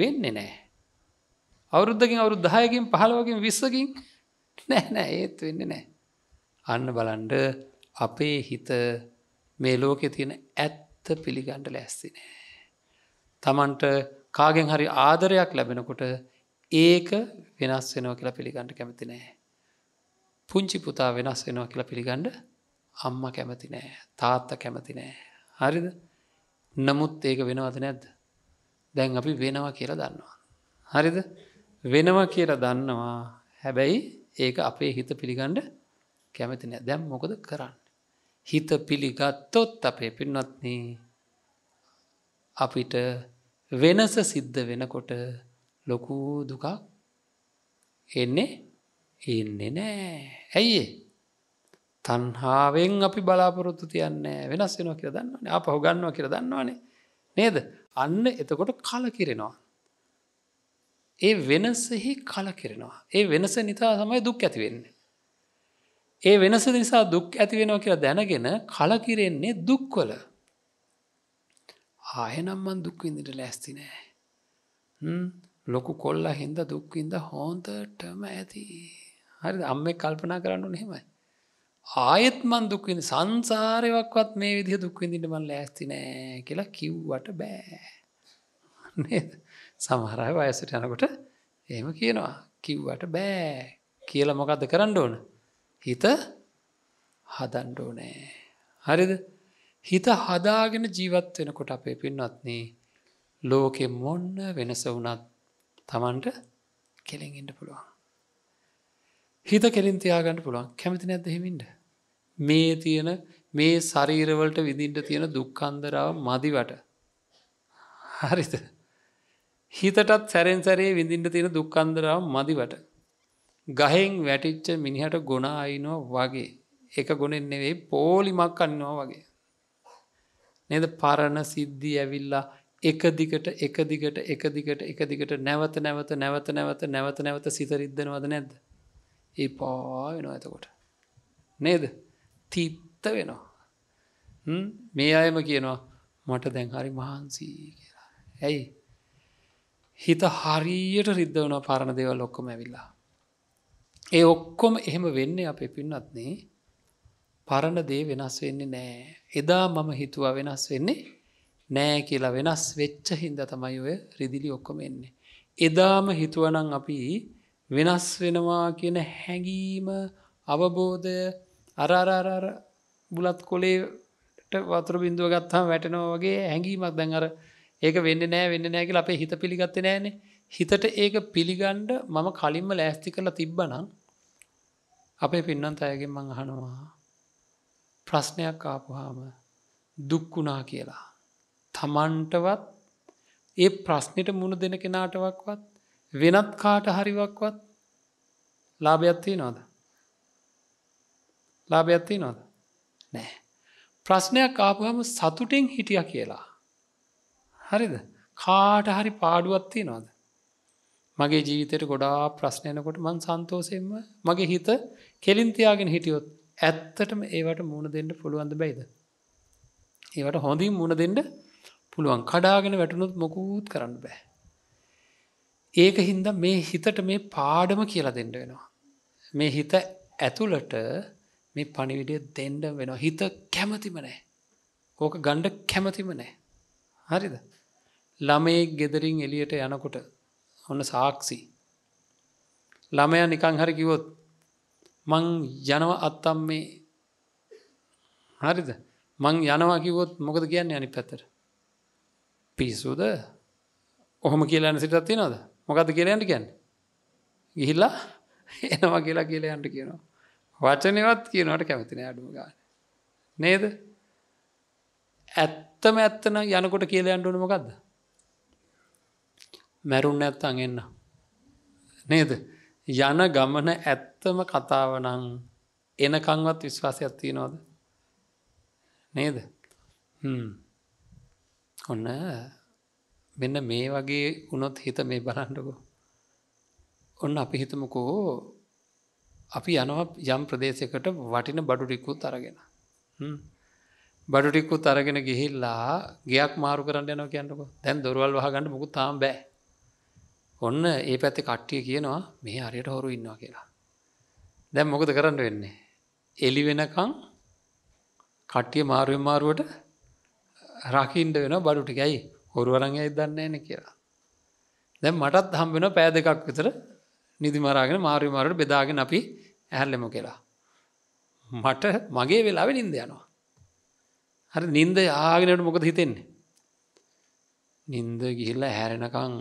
වෙන්නේ නැහැ. අවුරුද්දකින් අවුරුදු දහයකින් පහළොවකින් විස්සකින් නෑ නෑ ඒත් වෙන්නේ නැහැ. අන්න බලන්න අපේ හිත මේ ලෝකේ තියෙන ඇත්ත පිළිගන්න ලෑස්ති නෑ. Tamanට කාගෙන් හරි ආදරයක් ලැබෙනකොට ඒක වෙනස් වෙනවා කියලා පිළිගන්න කැමති නෑ. පුංචි පුතා වෙනස් වෙනවා කියලා පිළිගන්න අම්මා කැමති නෑ. තාත්තා කැමති නෑ. හරිද? නමුත් ඒක වෙනවද නැද්ද? දැන් අපි වෙනවා කියලා දන්නවා. හරිද? වෙනවා කියලා දන්නවා. හැබැයි ඒක අපේ හිත පිළිගන්න කැමති නෑ. දැන් මොකද කරන්නේ? හිත පිළිගත්තොත් අපේ පින්වත්නි අපිට වෙනස සිද්ධ වෙනකොට ලොකු දුකක් එන්නේ එන්නේ නෑ. ඇයි ඒ? තණ්හාවෙන් අපි බලාපොරොත්තු තියන්නේ වෙනස් වෙනවා කියලා දන්නවනේ. ආපහු ගන්නවා කියලා දන්නවනේ. නේද? අන්න එතකොට කලකිරෙනවා. ඒ වෙනසෙහි කලකිරෙනවා. ඒ වෙනස නිසා තමයි දුක් ඇති වෙන්නේ. ඒ වෙනස නිසා දුක් ඇති වෙනවා කියලා දැනගෙන කලකිරෙන්නේ දුක්වල. ආයෙනම් මං දුක් විඳින්න ලෑස්ති නෑ. හ්ම්. ලොකු කොල්ලා හින්දා දුක් විඳ හොඳටම ඇති. හරිද? අම්මේ කල්පනා කරන්න ඕනේ එහෙමයි. ආයෙත් මන් දුක් විඳින සංසාරේවත් මේ විදිහ දුක් විඳින්න මන් ලෑස්ති නෑ කියලා කිව්වට බෑ නේද? සමහර අය වයසට යනකොට එහෙම කියනවා. කිව්වට බෑ කියලා මොකද්ද කරන්න ඕන? හිත හදන්න ඕනේ. හරිද? හිත හදාගෙන ජීවත් වෙනකොට අපේ පින්වත්නි ලෝකෙ මොන වෙනස වුණත් Tamanට කෙලින් ඉන්න පුළුවන්. හිත කෙලින් තියාගන්න පුළුවන්. කැමති නැද්ද එහෙම ඉන්න? මේ තියෙන මේ ශරීර වලට විඳින්න තියෙන දුක්ඛන්දරාව මදිවට. හරිද? හිතටත් සැරෙන් සැරේ විඳින්න තියෙන දුක්ඛන්දරාව මදිවට. ගහෙන් වැටිච්ච මිනිහට ගොණ අයින්නවා වගේ. එක ගොණෙන් නෙවෙයි පොලිමක් අන්නවා වගේ. නේද? පරණ සිද්ධි ඇවිල්ලා එක දිගට එක දිගට එක දිගට එක දිගට නැවත නැවත නැවත නැවත නැවත නැවත සිත රිද්දනවද නැද්ද? එපා වෙනවා එතකොට. නේද? තීත්ත වෙනවා. හ්ම් මේ අයම කියනවා මට දැන් හරි මහන්සි කියලා. ඇයි? හිත හරියට රිද්ද වෙනවා පරණ දේවල් ඔක්කොම ඇවිල්ලා. ඒ ඔක්කොම එහෙම වෙන්නේ අපේ පින්නත් නේ. පරණ දේ වෙනස් වෙන්නේ නැහැ. එදා මම හිතුවා වෙනස් වෙන්නේ නැහැ කියලා වෙනස් වෙච්ච හින්දා තමයි ඔය රිදිලි ඔක්කොම එන්නේ. එදාම හිතුවනම් අපි වෙනස් වෙනවා කියන හැඟීම අවබෝධය අර අර අර අර බුලත් කොලේට වතුර බින්දුව ගත්තාම වැටෙනවා වගේ හැඟීමක් දැන් අර ඒක වෙන්නේ නැහැ වෙන්නේ නැහැ කියලා අපේ හිත පිළිගත්තේ නැහනේ. හිතට ඒක පිළිගන්න මම කලින්ම ලෑස්ති කරලා තිබ්බනම් අපේ පින්නන්ත අයගෙන් මම අහනවා ප්‍රශ්නයක් ආපුවාම දුක් වුණා කියලා. Tamanටවත් ඒ ප්‍රශ්නෙට මුහුණ දෙන කෙනාටවත් වෙනත් කාට හරිවක්වත් ලාභයක් තියනවද? ලාභයක් තියනවද? නෑ. ප්‍රශ්නයක් ආපුවම සතුටින් හිටියා කියලා. හරිද? කාට හරි පාඩුවක් තියනවද? මගේ ජීවිතේට ගොඩාක් ප්‍රශ්න එනකොට මං සන්තෝෂයෙන්ම මගේ හිත කෙලින් තියාගෙන හිටියොත් ඇත්තටම ඒවට මුණ දෙන්න පුළුවන්ද බැයිද? ඒවට හොඳින් මුණ දෙන්න පුළුවන්. කඩාගෙන වැටුනොත් මොකුත් කරන්න බෑ. ඒක හින්දා මේ හිතට මේ පාඩම කියලා දෙන්න වෙනවා. මේ හිත ඇතුළට මේ පණිවිඩය දෙන්න වෙනවා. හිත කැමැතිම නැහැ. ඕක ගන්න කැමැතිම නැහැ. හරිද? ළමයෙක් ගෙදරින් එළියට යනකොට ඔන්න සාක්ෂි. ළමයා නිකන් හරි කිව්වොත් මං යනවා අත්තම්මේ. හරිද? මං යනවා කිව්වොත් මොකද කියන්නේ අනිත් පැත්තට? පිස්සුද? ඔහොම කියලා යන සිතක් තියනවද? මොකද්ද කියලා යන්න කියන්නේ? ගිහිල්ලා එනවා කියලා කියලා යන්න කියනවා. වචනේවත් කියනවට කැමති නෑ අඩුම ගානේ. නේද? ඇත්තම ඇත්ත නම් යනකොට කියලා යන්න ඕනේ මොකද්ද? මැරුණ නැත්තම් එන්න. නේද? යන ගමන ඇත්තම කතාව නම් එනකන්වත් විශ්වාසයක් තියනවද? නේද? හ්ම්. ඔන්න මෙන්න මේ වගේ වුණොත් හිත මේ බලන්නකෝ. ඔන්න අපි හිතමුකෝ අපි යනවා යම් ප්‍රදේශයකට වටින බඩු ටිකුත් අරගෙන. හ්ම්. බඩු ටිකුත් අරගෙන ගිහිල්ලා ගයක් මාරු කරන්න යනවා කියන්නකෝ. දැන් දොරවල් වහගන්න මොකුත් තාම බෑ. ඔන්න ඒ පැත්තේ කට්ටිය කියනවා මේ හරියට හොරු ඉන්නවා කියලා. දැන් මොකද කරන්න වෙන්නේ? එළි වෙනකන් කට්ටිය මාරුවෙන් මාරුවට රකින්න වෙනවා බඩු ටික. ඇයි? හොරුවරන් ඇයි දන්නේ නැහැ කියලා. දැන් මටත් හම්බ වෙනවා පය දෙකක් විතර නිදි මරාගෙන මාරු මාරුට බෙදාගෙන අපි ඇහැරෙමු කියලා. මට මගේ වෙලාවේ නිින්ද යනවා. හරි නිින්ද ආගෙනට මොකද හිතෙන්නේ? නිින්ද ගිහිල්ලා ඇහැරෙනකන්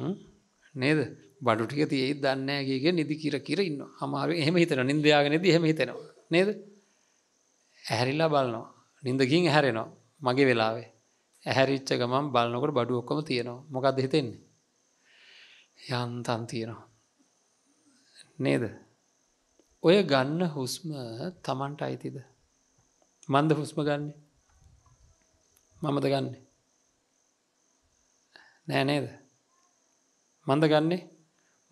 නේද? බඩු ටික තියෙයිද දන්නේ නැහැ කිය කිය නිදි කිර කිර ඉන්නවා. අමාරු එහෙම හිතෙනවා. නිින්ද යගෙනදී එහෙම හිතෙනවා. නේද? ඇහැරිලා බලනවා. නිින්ද ගින් ඇහැරෙනවා මගේ වෙලාවේ. ඇහැරිච්ච ගමන් බලනකොට බඩු ඔක්කොම තියෙනවා. මොකද්ද හිතෙන්නේ? යන්තම් තියෙනවා. නේද? ඔය ගන්න හුස්ම Tamanට අයිතිද? මන්ද හුස්ම ගන්නෙ? මමද ගන්නෙ? නෑ නේද? මන්ද ගන්නෙ?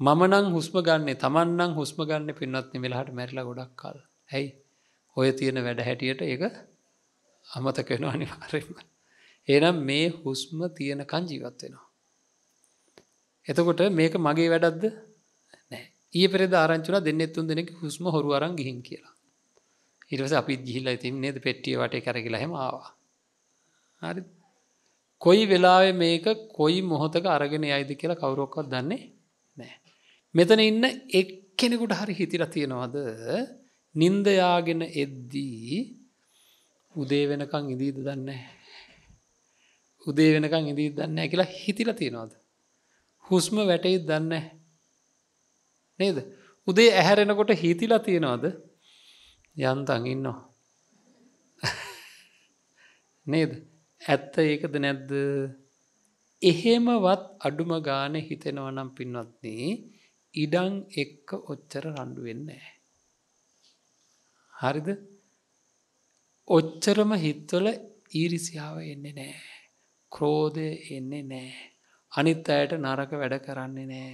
මම නම් හුස්ම ගන්නෙ. Taman නම් හුස්ම ගන්නෙ පින්නත් නෙමෙලහට මැරිලා ගොඩක් කල්. ඇයි? ඔය තියෙන වැඩ හැටියට ඒක අමතක වෙනවා අනිවාර්යයෙන්ම. එහෙනම් මේ හුස්ම තියෙනකන් ජීවත් වෙනවා. එතකොට මේක මගේ වැඩක්ද? නෑ. ඊයේ පෙරේද ආරංචි වුණා දෙන්නේ තුන් දෙනෙක් හුස්ම හොරු අරන් ගිහින් කියලා. ඊට පස්සේ අපිත් ගිහිල්ලා ඉතින් නේද පෙට්ටිය වටේ කරගිලා හැම ආවා. හරිද? කොයි වෙලාවේ මේක කොයි මොහොතක අරගෙන යයිද කියලා කවුරක්වත් දන්නේ නෑ. මෙතන ඉන්න එක්කෙනෙකුට හරි හිතලා තියනවද? නින්ද යාගෙන එද්දී උදේ වෙනකන් ඉඳීද දන්නේ නෑ. උදේ වෙනකන් ඉඳීද දන්නේ නෑ කියලා හිතලා තියනවද? හුස්ම වැටේ දන්නේ නේද? උදේ ඇහැරෙනකොට හිතලා තියනවද? යන්තම් ඉන්නව. නේද? ඇත්ත ඒකද නැද්ද? එහෙමවත් අඩුම ගානේ හිතෙනවා නම් පින්වත්නි, ඉඩම් එක්ක ඔච්චර රණ්ඩු වෙන්නේ නෑ. හරිද? ඔච්චරම හිතවල ඊර්ෂ්‍යාව එන්නේ නෑ. ක්‍රෝධය එන්නේ නෑ. අනිත් අයට නරක වැඩ කරන්නේ නෑ.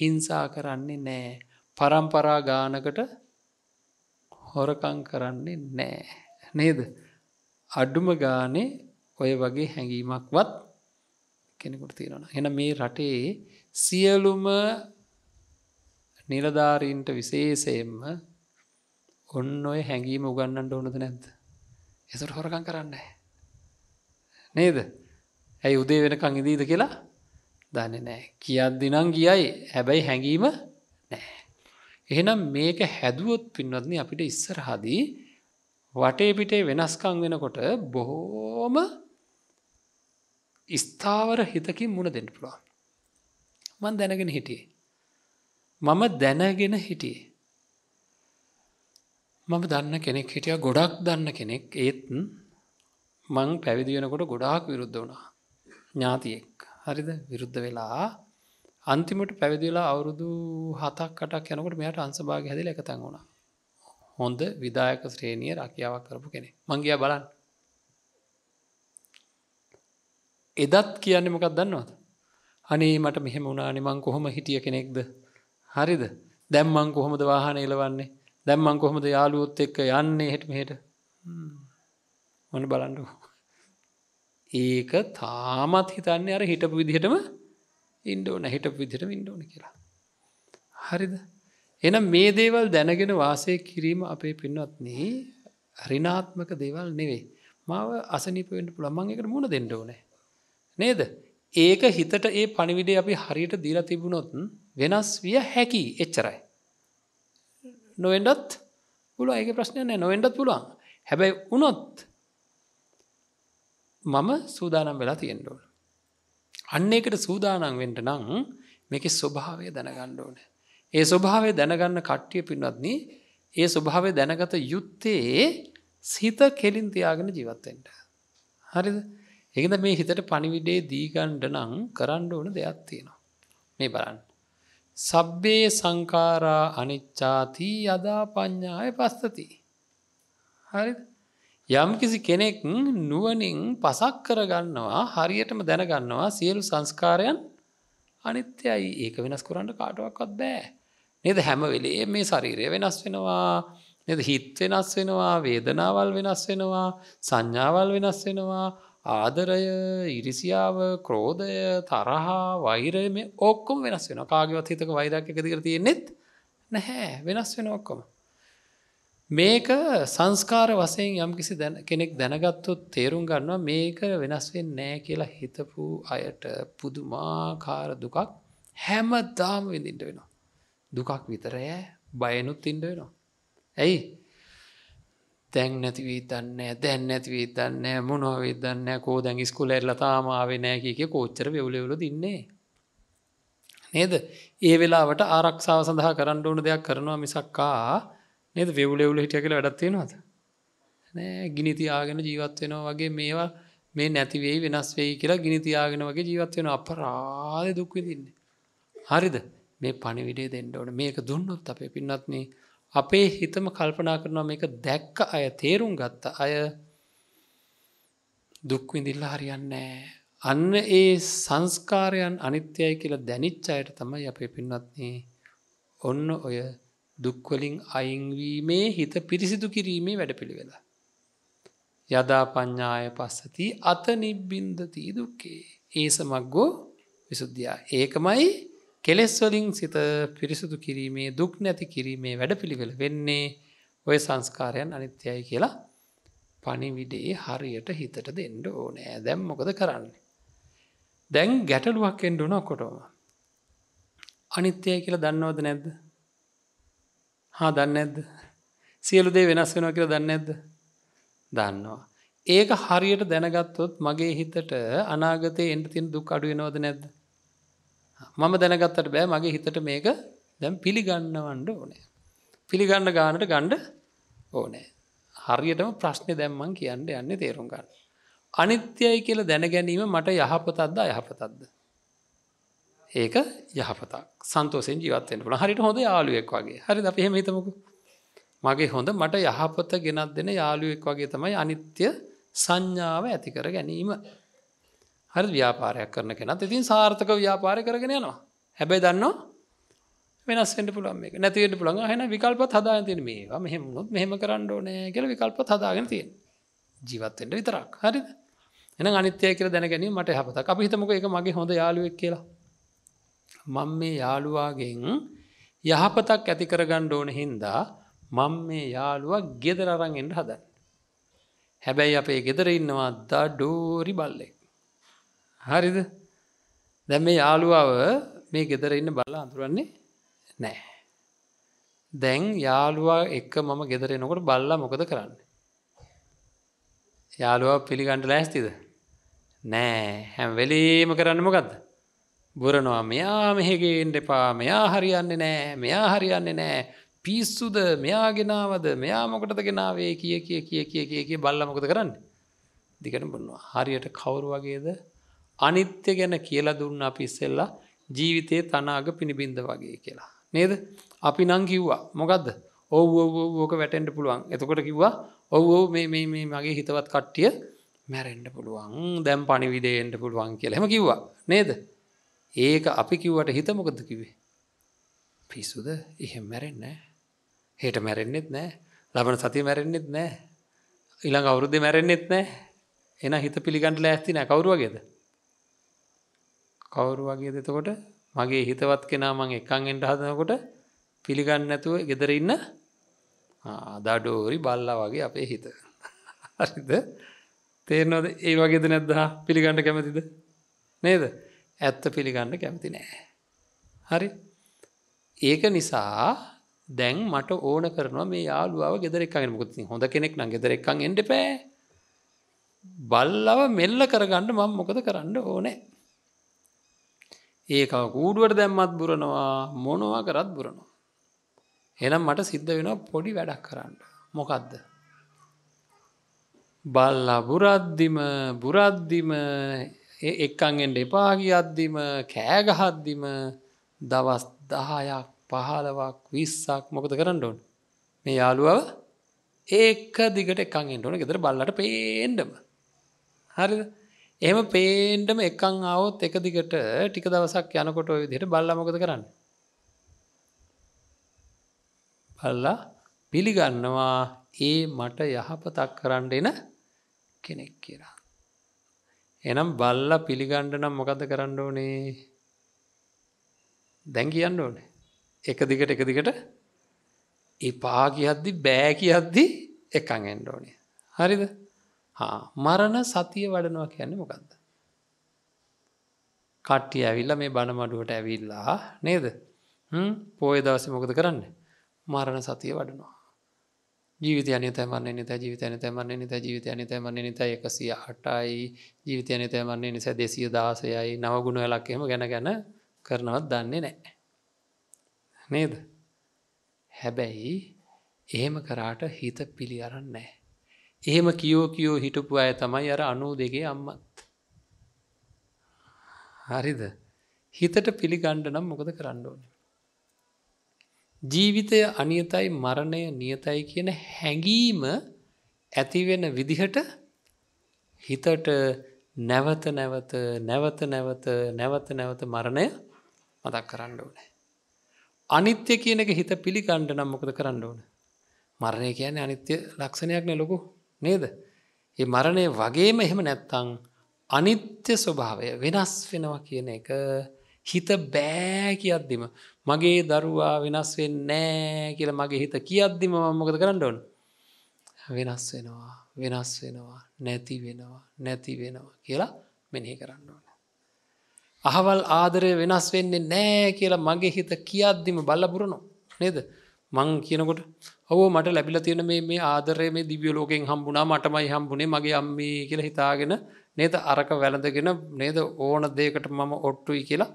හිංසා කරන්නේ නෑ. පරම්පරා ගානකට හොරකම් කරන්නේ නෑ. නේද? අඩුම ගානේ ඔය වගේ හැඟීමක්වත් කෙනෙකුට තියෙනවා නම් එහෙනම් මේ රටේ සියලුම නිලධාරීන්ට විශේෂයෙන්ම ඔන්න ඔය හැඟීම උගන්වන්න ඕනද නැද්ද? ඒසොට හොරකම් කරන්නේ නේද? ඇයි උදේ වෙනකන් ඉඳීද කියලා දන්නේ නැහැ. කියද්දි නම් ගියයි. හැබැයි හැඟීම නැහැ. එහෙනම් මේක හැදුවොත් පින්වත්නි අපිට ඉස්සරහදී වටේ පිටේ වෙනස්කම් වෙනකොට බොහොම ස්ථාවර හිතකින් මුණ දෙන්න පුළුවන්. මම දැනගෙන හිටියේ. මම දැනගෙන හිටියේ. මම දන්න කෙනෙක් හිටියා, ගොඩක් දන්න කෙනෙක්. ඒත් මං පැවිදි වෙනකොට ගොඩාක් විරුද්ධ වුණා. ඥාතියෙක්. හරිද? විරුද්ධ වෙලා අන්තිමට පැවිදි වෙලා අවුරුදු හතක් අටක් යනකොට මෙයාට අංශභාගය හැදලා එකතන වුණා. හොඳ විදායක ශ්‍රේණිය රැකියාවක් කරපු කෙනෙක්. මං ගියා බලන්න. එදත් කියන්නේ මොකක්ද දන්නවද? අනේ මට මෙහෙම වුණානේ, මං කොහොම හිටිය කෙනෙක්ද? හරිද? දැන් මං කොහොමද වාහනේ එලවන්නේ? දැන් මං කොහොමද යාළුවොත් එක්ක යන්නේ එහෙට මෙහෙට? මොන බලන්නකො. ඒක තාමත් හිතන්නේ අර හිටපු විදිහටම ඉන්න ඕන, හිටපු විදිහටම ඉන්න ඕන කියලා. හරිද? එහෙනම් මේ දේවල් දැනගෙන වාසය කිරීම අපේ පින්වත්නි ඍණාත්මක දේවල් නෙවෙයි. මාව අසනීප වෙන්න පුළුවන්. මම ඒකට මුණ දෙන්න ඕනේ. නේද? ඒක හිතට ඒ පණිවිඩය අපි හරියට දීලා තිබුණොත් වෙනස් විය හැකි. එච්චරයි. නොවෙන්නත් පුළුවන්. ඒකේ ප්‍රශ්නයක් නෑ. නොවෙන්නත් පුළුවන්. හැබැයි වුණොත් මම සූදානම් වෙලා තියෙන්න ඕන. අන්න ඒකට සූදානම් වෙන්න නම් මේකේ ස්වභාවය දැනගන්න ඕනේ. ඒ ස්වභාවය දැනගන්න කට්ටිය පින්වත්නි, ඒ ස්වභාවය දැනගත යුත්තේ හිත කෙලින් තියාගෙන ජීවත් වෙන්න. හරිද? ඒකෙන්ද මේ හිතට පණිවිඩේ දී ගන්න නම් කරන්න ඕන දෙයක් තියෙනවා. මේ බලන්න. සබ්බේ සංඛාරා අනිච්චාති යදා පඤ්ඤාය පස්සති. හරිද? යම්කිසි කෙනෙක් නුවණින් පසක් කරගන්නවා, හරියටම දැනගන්නවා සියලු සංස්කාරයන් අනිත්‍යයි. ඒක වෙනස් කරන්න කාටවත් බෑ. නේද? හැම වෙලේම මේ ශරීරය වෙනස් වෙනවා. නේද? හිත වෙනස් වෙනවා, වේදනාවල් වෙනස් වෙනවා, සංඥාවල් වෙනස් වෙනවා. ආදරය, ඊර්ෂ්‍යාව, ක්‍රෝධය, තරහ, වෛරය මේ ඔක්කොම වෙනස් වෙනවා. කාගේවත් හිතක වෛරයක් එක දිගට තියෙන්නෙත් නැහැ. වෙනස් වෙන ඔක්කොම. මේක සංස්කාර වශයෙන් යම්කිසි කෙනෙක් දැනගත්තොත් තේරුම් ගන්නවා මේක වෙනස් වෙන්නේ නැහැ කියලා. හිතපු අයට පුදුමාකාර දුකක් හැමදාම විඳින්න වෙනවා. දුකක් විතරයි, බයෙනුත් ඉන්න වෙනවා. ඇයි? දැන් නැති වෙයි දන්නේ, දැන් නැති වෙයි දන්නේ, මොනවා වෙයි දන්නේ. කෝ දැන් ඉස්කෝලේ ඉඳලා තාම ආවේ නැහැ කිය කිය කොච්චර වෙවුලෙවුල දින්නේ. නේද? ඒ වෙලාවට ආරක්ෂාව සඳහා කරන්න ඕන දෙයක් කරනවා මිසක්කා නේද වෙවුලෙවුල හිටියා කියලා වැඩක් තියනවද? නෑ. ගිනි තියාගෙන ජීවත් වෙනවා වගේ මේවා මේ නැති වෙයි වෙනස් වෙයි කියලා ගිනි තියාගෙන වගේ ජීවත් වෙනවා. අපරාධ දුක් විඳින්නේ. හරිද? මේ පණිවිඩය දෙන්න ඕන. මේක දුන්නොත් අපේ පින්වත්නි අපේ හිතම කල්පනා කරනවා. මේක දැක්ක අය, තේරුම් ගත්ත අය දුක් විඳිලා හරියන්නේ නැහැ. අන්න ඒ සංස්කාරයන් අනිත්‍යයි කියලා දැනෙච්ච අයට තමයි අපේ පින්වත්නි ඔන්න ඔය දුක් වලින් අයින් වීමේ, හිත පිරිසිදු කිරීමේ වැඩපිළිවෙල. යදා පඤ්ඤාය පස්සති අත නිබ්බින්දති දුක්ඛේ ඒසමග්ගෝ විසුද්ධිය. ඒකමයි කෙලෙස් වලින් සිත පිරිසුදු කිරීමේ දුක් නැති කිරීමේ වැඩපිළිවෙල වෙන්නේ. ඔය සංස්කාරයන් අනිත්‍යයි කියලා පණිවිඩේ හරියට හිතට දෙන්න ඕනේ. දැන් මොකද කරන්නේ? දැන් ගැටලුවක් එන්න ඕන කොටම. අනිත්‍යයි කියලා දන්නවද නැද්ද? හා දන්නේ නැද්ද? සියලු දේ වෙනස් වෙනවා කියලා දන්නේ නැද්ද? දන්නවා. ඒක හරියට දැනගත්තොත් මගේ හිතට අනාගතේ එන්න තියෙන දුක් අඩු වෙනවද නැද්ද? මම දැනගත්තට බෑ මගේ හිතට මේක දැන් පිළිගන්නවන්න ඕනේ. පිළිගන්න ගන්නට ගන්න ඕනේ. හරියටම ප්‍රශ්නේ දැන් මං කියන්න යන්නේ තේරුම් ගන්න. අනිත්‍යයි කියලා දැන ගැනීම මට යහපතක්ද අයහපතක්ද? ඒක යහපතක්. සන්තෝෂෙන් ජීවත් වෙන්න පුළුවන්. හරියට හොඳ යාළුවෙක් වගේ. හරිද? අපි එහෙම හිතමුකෝ. මගේ හොඳ මට යහපත ගෙනත් දෙන යාළුවෙක් වගේ තමයි අනිත්‍ය සංඥාව ඇති කර ගැනීම. හරි ව්‍යාපාරයක් කරන කෙනත් ඉතින් සාර්ථක ව්‍යාපාරය කරගෙන යනවා. හැබැයි දන්නෝ වෙනස් වෙන්න පුළුවන් මේක. නැති වෙන්න පුළුවන්. එහෙනම් විකල්පත් හදාගෙන තියෙන මේවා මෙහෙම වුණොත් මෙහෙම කරන්න ඕනේ කියලා විකල්පත් හදාගෙන තියෙන. ජීවත් වෙන්න විතරක්. හරිද? එහෙනම් අනිත්‍යයි කියලා දැන ගැනීම මට යහපතක්. අපි හිතමුකෝ ඒක මගේ හොඳ යාළුවෙක් කියලා. මම මේ යාළුවාගෙන් යහපතක් ඇති කරගන්න ඕන හින්දා මම මේ යාළුවා ගෙදර අරන් එන්න හදන්නේ. හැබැයි අපේ ගෙදර ඉන්නවා දඩෝරි බල්ලෙක්. හරිද? දැන් මේ යාළුවව මේ ගෙදර ඉන්න බල්ලා අඳුරන්නේ නැහැ. දැන් යාළුවා එක්ක මම ගෙදර එනකොට බල්ලා මොකද කරන්නේ? යාළුවා පිළිගන්න ලෑස්තිද? නෑ. හැම වෙලෙම කරන්නේ මොකද්ද? බොරනවා. මෙයා මෙහෙ ගේන්න එපා. මෙයා හරියන්නේ නැහැ. මෙයා හරියන්නේ නැහැ. පිස්සුද මෙයා ගෙනාවද මෙයා මොකටද ගෙනාවේ කිය කිය කිය කිය කිය කිය බල්ලා මොකද කරන්නේ? දිගටම බොනවා. හරියට කවුරු වගේද? අනිත්‍ය ගැන කියලා දුන්න අපි ඉස්සෙල්ලා ජීවිතේ තනාග පිනිබින්ද වගේ කියලා. නේද? අපි නම් කිව්වා මොකද්ද? ඔව් ඔව් ඔව් ඕක වැටෙන්න පුළුවන්. එතකොට කිව්වා ඔව් ඔව් මේ මේ මේ මගේ හිතවත් කට්ටිය මැරෙන්න පුළුවන්. දැන් පණිවිඩේ එන්න පුළුවන් කියලා. එහෙම කිව්වා. නේද? ඒක අපි කිව්වට හිත මොකද කිව්වේ? පිස්සුද? එහෙම මැරෙන්නේ නැහැ. හෙට මැරෙන්නෙත් නැහැ. ලබන සතිය මැරෙන්නෙත් නැහැ. ඊළඟ අවුරුද්දේ මැරෙන්නෙත් නැහැ. එහෙනම් හිත පිළිගන්න ලෑස්ති නැහැ. කවුරු වගේද? කවුරු වගේද? එතකොට මගේ හිතවත් කෙනා මං එකන් එන්න හදනකොට පිළිගන්න නැතුව ගෙදර ඉන්න ආ දඩෝරි බල්ලා වගේ අපේ හිත. හරිද? තේරෙනවද? ඒ වගේද නැද්ද? පිළිගන්න කැමතිද? නේද? ඇත්ත පිළිගන්න කැමති නැහැ. හරි? ඒක නිසා දැන් මට ඕන කරනවා මේ යාළුවාව ගෙදර එක්කගෙන. මොකද ඉතින් හොඳ කෙනෙක් නම් ගෙදර එක්කන් එන්න එපා. බල්ලව මෙල්ල කරගන්න මම මොකද කරන්න ඕනේ? ඒකව කූඩුවට දැම්මත් බුරනවා මොනවා කරත් බුරනවා. එහෙනම් මට සිද්ධ වෙනවා පොඩි වැඩක් කරන්න. මොකද්ද? බල්ලා බුරද්දිම බුරද්දිම එක්කන් එන්න එපා කියද්දිම කෑ ගහද්දිම දවස් දහයක් පහළොවක් විස්සක් මොකද කරන්න ඕන? මේ යාළුවව ඒක දිගට එකන් එන්න ඕන ගෙදර බල්ලට පේන්නම. හරිද? එහෙම පේන්නම එකන් ආවොත් එක දිගට ටික දවසක් යනකොට ওই විදිහට බල්ලා මොකද කරන්නේ? බල්ලා පිළිගන්නවා ඒ මට යහපතක් කරන්න එන කෙනෙක් කියලා. එහෙනම් බල්ලා පිළිගන්න නම් මොකද කරන්න ඕනේ? දැන් කියන්න ඕනේ. එක දිගට එක දිගට එපා කියද්දි බෑ කියද්දි එකන් එන්න ඕනේ. හරිද? හා මරණ සතිය වඩනවා කියන්නේ මොකද්ද? කට්ටිය ඇවිල්ලා මේ බණ මඩුවට ඇවිල්ලා නේද? හ්ම් පොයේ දවසේ මොකද කරන්නේ? මරණ සතිය වඩනවා. ජීවිතය අනිතයි මරණය නිතයි ජීවිතය අනිතයි මරණය නිතයි ජීවිතය අනිතයි මරණය නිතයි එකසිය අටයි ජීවිතය අනිතයි මරණය නිසා දෙසිය දහසයයි නව ගුණ වලක් එහෙම ගැන ගැන කරනවත් දන්නේ නැහැ. නේද? හැබැයි එහෙම කරාට හිත පිළි අරන් නැහැ. එහෙම කියෝ කියෝ හිටපු අය තමයි අර අනූ දෙකේ අම්මත්. හරිද? හිතට පිළිගන්න නම් මොකද කරන්න ඕනේ? ජීවිතය අනියතයි මරණය නියතයි කියන හැඟීම ඇති වෙන විදිහට හිතට නැවත නැවත නැවත නැවත නැවත නැවත මරණය මතක් කරන්න ඕනේ. අනිත්‍ය කියන එක හිත පිළිගන්න නම් මොකද කරන්න ඕන? මරණය කියන්නේ අනිත්‍ය ලක්ෂණයක් නේ ලොකෝ. නේද? මේ මරණය වගේම එහෙම නැත්තම් අනිත්‍ය ස්වභාවය වෙනස් වෙනවා කියන එක හිත බෑ කියද්දිම මගේ දරුවා වෙනස් වෙන්නේ නැහැ කියලා මගේ හිත කියද්දිම මම මොකද කරන්න ඕන? වෙනස් වෙනවා වෙනස් වෙනවා නැති වෙනවා නැති වෙනවා කියලා මෙනෙහි කරන්න ඕන. අහවල් ආදරය වෙනස් වෙන්නේ නැහැ කියලා මගේ හිත කියද්දිම බල්ලා පුරනවා නේද? මං කියනකොට ඔව් මට ලැබිලා තියෙන මේ මේ ආදරය මේ දිව්‍ය ලෝකයෙන් හම්බුණා මටමයි හම්බුනේ මගේ අම්මේ කියලා හිතාගෙන නේද අරක වැළඳගෙන නේද ඕන දෙයකට මම ඔට්ටුයි කියලා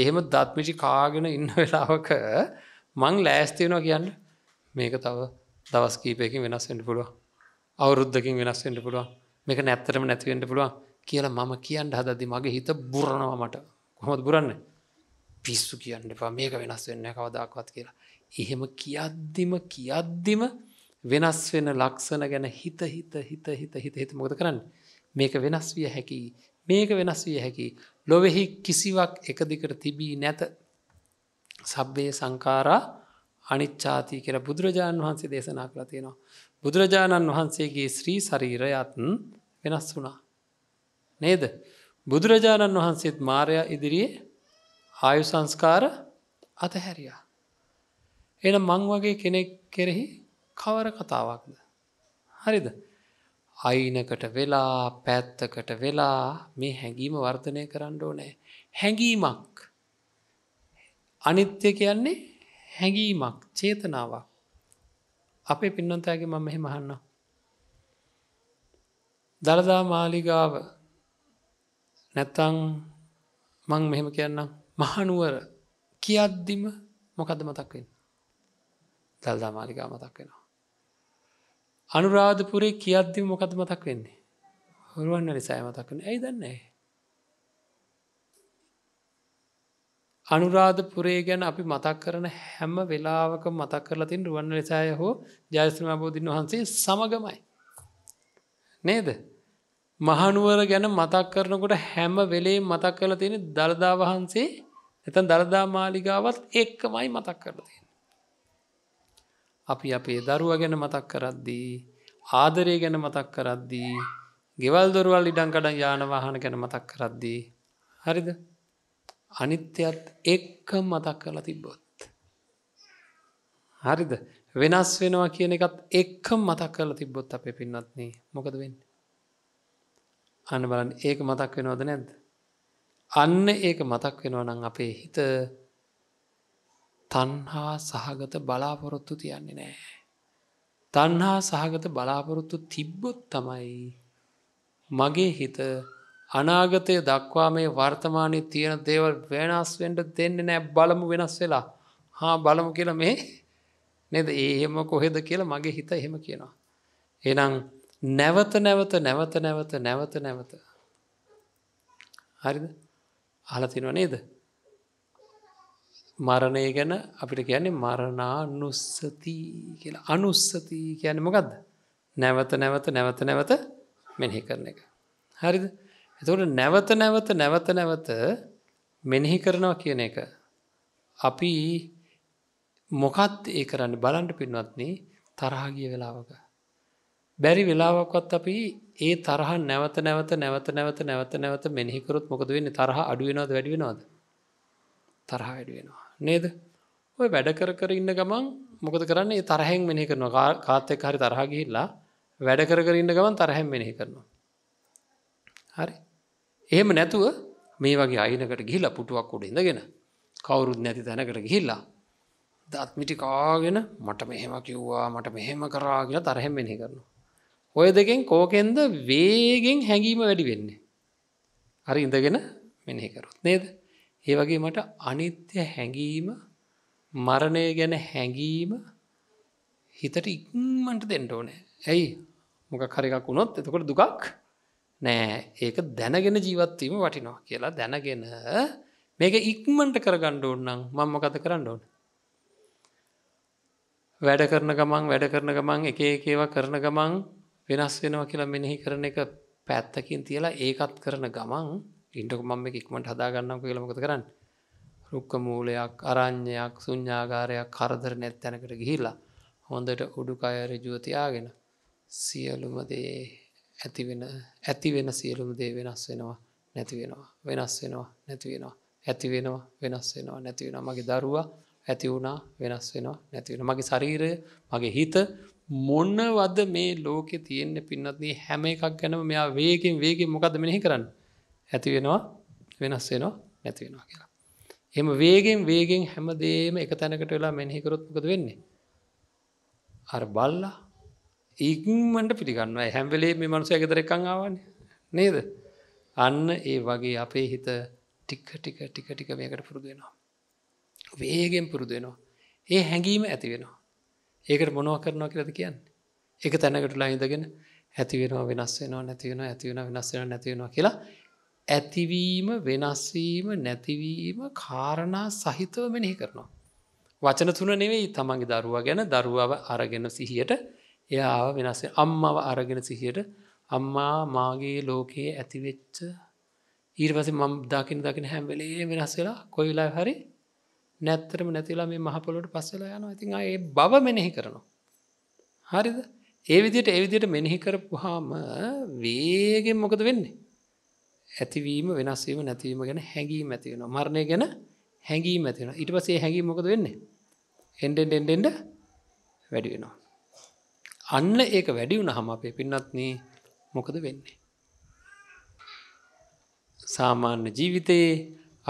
එහෙම දත්මිචි කාගෙන ඉන්න වෙලාවක මං ලෑස්ති වෙනවා කියන්නේ මේක තව දවස් කීපයකින් වෙනස් වෙන්න පුළුවන් අවුරුද්දකින් වෙනස් වෙන්න පුළුවන් මේක නැත්තරම නැති වෙන්න පුළුවන් කියලා මම කියන්න හදද්දි මගේ හිත බුරනවා මට කොහොමද බුරන්නේ පිස්සු කියන්න එපා මේක වෙනස් වෙන්නේ නැහැ කවදාකවත් කියලා එහෙම කියද්දිම කියද්දිම වෙනස් වෙන ලක්ෂණ ගැන හිත හිත හිත හිත හිත හිත මොකද කරන්නේ මේක වෙනස් විය හැකි මේක වෙනස් විය හැකි ලොවේහි කිසිවක් එක දිගට තිබී නැත සබ්බේ සංඛාරා අනිච්ඡාති කියලා බුදුරජාණන් වහන්සේ දේශනා කළා තියෙනවා බුදුරජාණන් වහන්සේගේ ශ්‍රී ශරීරයත් වෙනස් වුණා නේද බුදුරජාණන් වහන්සේත් මාර්යා ඉදිරියේ ආයු සංස්කාර අතහැරියා එහෙනම් මං වගේ කෙනෙක් කෙරෙහි කවර කතාවක්ද හරිද අයිනකට වෙලා පැත්තකට වෙලා මේ හැඟීම වර්ධනය කරන්න ඕනේ හැඟීමක් අනිත්‍ය කියන්නේ හැඟීමක් චේතනාවක් අපේ පින්නන්තයාගේ මම මෙහෙම අහන්නම් දරදා මාලිගාව නැත්තම් මම මෙහෙම කියන්නම් මහනුවර කියද්දිම මොකද්ද මතක් වෙන්නේ දරදා මාලිගාව මතක් වෙනවා අනුරාධපුරේ කියද්දි මොකද මතක් වෙන්නේ? හොරුවන්නලිසය මතක් වෙන්නේ. ඇයි දන්නේ? අනුරාධපුරේ ගැන අපි මතක් කරන හැම වෙලාවකම මතක් කරලා තියෙන රුවන්නලිසය හෝ ජයශ්‍රී මහබෝධින් වහන්සේ සමගමයි. නේද? මහනුවර ගැන මතක් කරනකොට හැම වෙලේම මතක් කරලා තියෙන දළදා වහන්සේ නැත්නම් දළදා මාලිගාවත් එක්කමයි මතක් කරලා තියෙන්නේ. අපි අපේ දරුවා ගැන මතක් කරද්දී ආදරය ගැන මතක් කරද්දී ගෙවල් දොරවල් ඉඩම් කඩම් යාන වාහන ගැන මතක් කරද්දී හරිද අනිත්‍යයත් එක්ක මතක් කරලා තිබ්බොත් හරිද වෙනස් වෙනවා කියන එකත් එක්ක මතක් කරලා තිබ්බොත් අපේ පින්වත්නි මොකද වෙන්නේ අන්න බලන්න ඒක මතක් වෙනවද නැද්ද අන්න ඒක මතක් වෙනවා නම් අපේ හිත තණ්හා සහගත බලාපොරොත්තු තියන්නේ නැහැ. තණ්හා සහගත බලාපොරොත්තු තිබ්බොත් තමයි මගේ හිත අනාගතය දක්වා මේ වර්තමානයේ තියෙන දේවල් වෙනස් වෙන්න දෙන්නේ නැහැ බලමු වෙනස් වෙලා. හා බලමු කියලා මේ නේද? එහෙම කොහෙද කියලා මගේ හිත එහෙම කියනවා. එහෙනම් නැවත නැවත නැවත නැවත නැවත නැවත හරිද? අහලා තිනව නේද? මරණය ගැන අපිට කියන්නේ මරණානුස්සති කියලා. අනුස්සති කියන්නේ මොකද්ද? නැවත නැවත නැවත නැවත මෙනෙහි කරන එක. හරිද? එතකොට නැවත නැවත නැවත නැවත මෙනෙහි කරනවා කියන එක අපි මොකක්ද ඒ කරන්නේ බලන්න පින්වත්නි තරහ ගිය වෙලාවක. බැරි වෙලාවකවත් අපි ඒ තරහ නැවත නැවත නැවත නැවත නැවත නැවත මෙනෙහි කරොත් මොකද වෙන්නේ? තරහ අඩු වෙනවද වැඩි වෙනවද? තරහ වැඩි වෙනවා. නේද? ඔය වැඩ කර කර ඉන්න ගමන් මොකද කරන්නේ? තරහෙන් මෙනෙහි කරනවා. කාත් එක්ක හරි තරහ ගිහිල්ලා වැඩ කර කර ඉන්න ගමන් තරහෙන් මෙනෙහි කරනවා. හරි. එහෙම නැතුව මේ වගේ අයිනකට ගිහිල්ලා පුටුවක් උඩ ඉඳගෙන කවුරුත් නැති තැනකට ගිහිල්ලා දාත් මිටි කාගෙන මට මෙහෙම කිව්වා මට මෙහෙම කරා කියලා තරහෙන් මෙනෙහි කරනවා. ඔය දෙකෙන් කෝකෙන්ද වේගෙන් හැංගීම වැඩි වෙන්නේ? හරි ඉඳගෙන මෙනෙහි කරොත්. නේද? ඒ වගේ මට අනිත්‍ය හැඟීම මරණය ගැන හැඟීම හිතට ඉක්මනට දෙන්න ඕනේ. ඇයි? මොකක් හරි එකක් වුණොත් එතකොට දුකක් නෑ. ඒක දැනගෙන ජීවත් වීම වටිනවා කියලා දැනගෙන මේක ඉක්මනට කරගන්න ඕන නම් මම මොකද කරන්න ඕන? වැඩ කරන ගමන් වැඩ කරන ගමන් එක එක ඒවා කරන ගමන් වෙනස් වෙනවා කියලා මෙනෙහි කරන එක පැත්තකින් තියලා ඒකත් කරන ගමන් ඉන්නකො මම මේක ඉක්මනට හදා ගන්නම් කියලා මොකද කරන්නේ? රුක්ක මූලයක්, අරඤ්‍යයක්, ශුන්‍යාගාරයක්, කරදර නැති තැනකට ගිහිලා හොඳට උඩුකය ඍජුව තියාගෙන සියලුම දේ ඇති වෙන ඇති වෙන සියලුම දේ වෙනස් වෙනවා නැති වෙනවා වෙනස් වෙනවා නැති වෙනවා ඇති වෙනවා වෙනස් වෙනවා නැති වෙනවා මගේ දරුවා ඇති වුණා වෙනස් වෙනවා නැති වෙනවා මගේ ශරීරය මගේ හිත මොනවද මේ ලෝකේ තියෙන්නේ පින්නත්දී හැම එකක් ගැනම මෙයා වේගෙන් වේගෙන් මොකද්ද මෙනෙහි කරන්නේ ඇති වෙනවා වෙනස් වෙනවා නැති වෙනවා කියලා එහෙම වේගෙන් වේගෙන් හැමදේම එක තැනකට වෙලා මෙනෙහි කරොත් මොකද වෙන්නේ අර බල්ලා ඉක්මනට පිළිගන්නවා හැම වෙලේම මේ මනුස්සයා ගෙදර එක්කන් ආවන්නේ නේද අන්න ඒ වගේ අපේ හිත ටික ටික ටික ටික මේකට පුරුදු වෙනවා වේගෙන් පුරුදු වෙනවා ඒ හැඟීම ඇති වෙනවා ඒකට මොනවා කරනවා කියලාද කියන්නේ ඒක තැනකටලා ඉඳගෙන ඇති වෙනවා වෙනස් වෙනවා නැති වෙනවා ඇති වෙනවා වෙනස් වෙනවා නැති වෙනවා කියලා ඇතිවීම වෙනස් වීම නැතිවීම කාරණා සහිතව මෙනෙහි කරනවා වචන තුන නෙවෙයි තමන්ගේ දරුවා ගැන දරුවාව අරගෙන සිහියට එයාව වෙනස් වෙන අම්මාව අරගෙන සිහියට අම්මා මාගේ ලෝකයේ ඇති වෙච්ච ඊට පස්සේ මම දකින්න දකින්න හැම වෙලේම වෙනස් වෙලා කොයි වෙලාවෙ හරි නැත්තරම නැතිලා මේ මහ පොළොවට පස් වෙලා යනවා. ඉතින් ආ ඒ බව මෙනෙහි කරනවා. හරිද? ඒ විදිහට ඒ විදිහට මෙනෙහි කරපුවාම වේගෙන් මොකද වෙන්නේ? ඇතිවීම වෙනස් වීම නැතිවීම ගැන හැඟීම් ඇති වෙනවා. මරණය ගැන හැඟීම් ඇති වෙනවා. ඊට පස්සේ ඒ හැඟීම් මොකද වෙන්නේ? එන්න එන්න එන්න වැඩි වෙනවා. අන්න ඒක වැඩි වුණාම අපේ පින්නත්නේ මොකද වෙන්නේ? සාමාන්‍ය ජීවිතයේ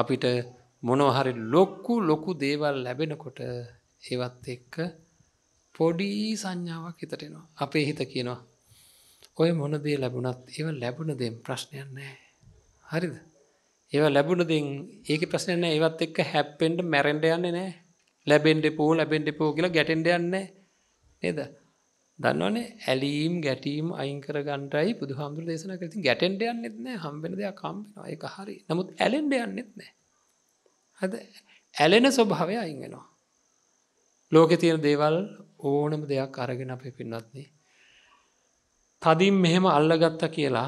අපිට මොනවා හරි ලොකු ලොකු දේවල් ලැබෙනකොට ඒවත් එක්ක පොඩි සංඥාවක් හිතට එනවා. අපේ හිත කියනවා ඔය මොන දේ ලැබුණත් ඒව ලැබුණ දේම ප්‍රශ්නයක් නැහැ. හරිද? ඒව ලැබුණ දේන් ඒකේ ප්‍රශ්නයක් නැහැ. ඒවත් එක්ක හැප්පෙන්න මැරෙන්න යන්නේ නැහැ. ලැබෙන්න පෝ ලැබෙන්න පෝ කියලා ගැටෙන්න යන්නේ නේද? දන්නවනේ ඇලීම් ගැටීම් අයින් කරගන්නයි බුදුහාමුදුරුවෝ දේශනා කරලා තින් ගැටෙන්න යන්නෙත් නැහැ හම් වෙන දෙයක් හම් වෙනවා ඒක හරි නමුත් ඇලෙන්න යන්නෙත් නැහැ හද ඇලෙන ස්වභාවය අයින් වෙනවා ලෝකේ තියෙන දේවල් ඕනම දෙයක් අරගෙන අපි පින්නත්නේ තදින් මෙහෙම අල්ලගත්තා කියලා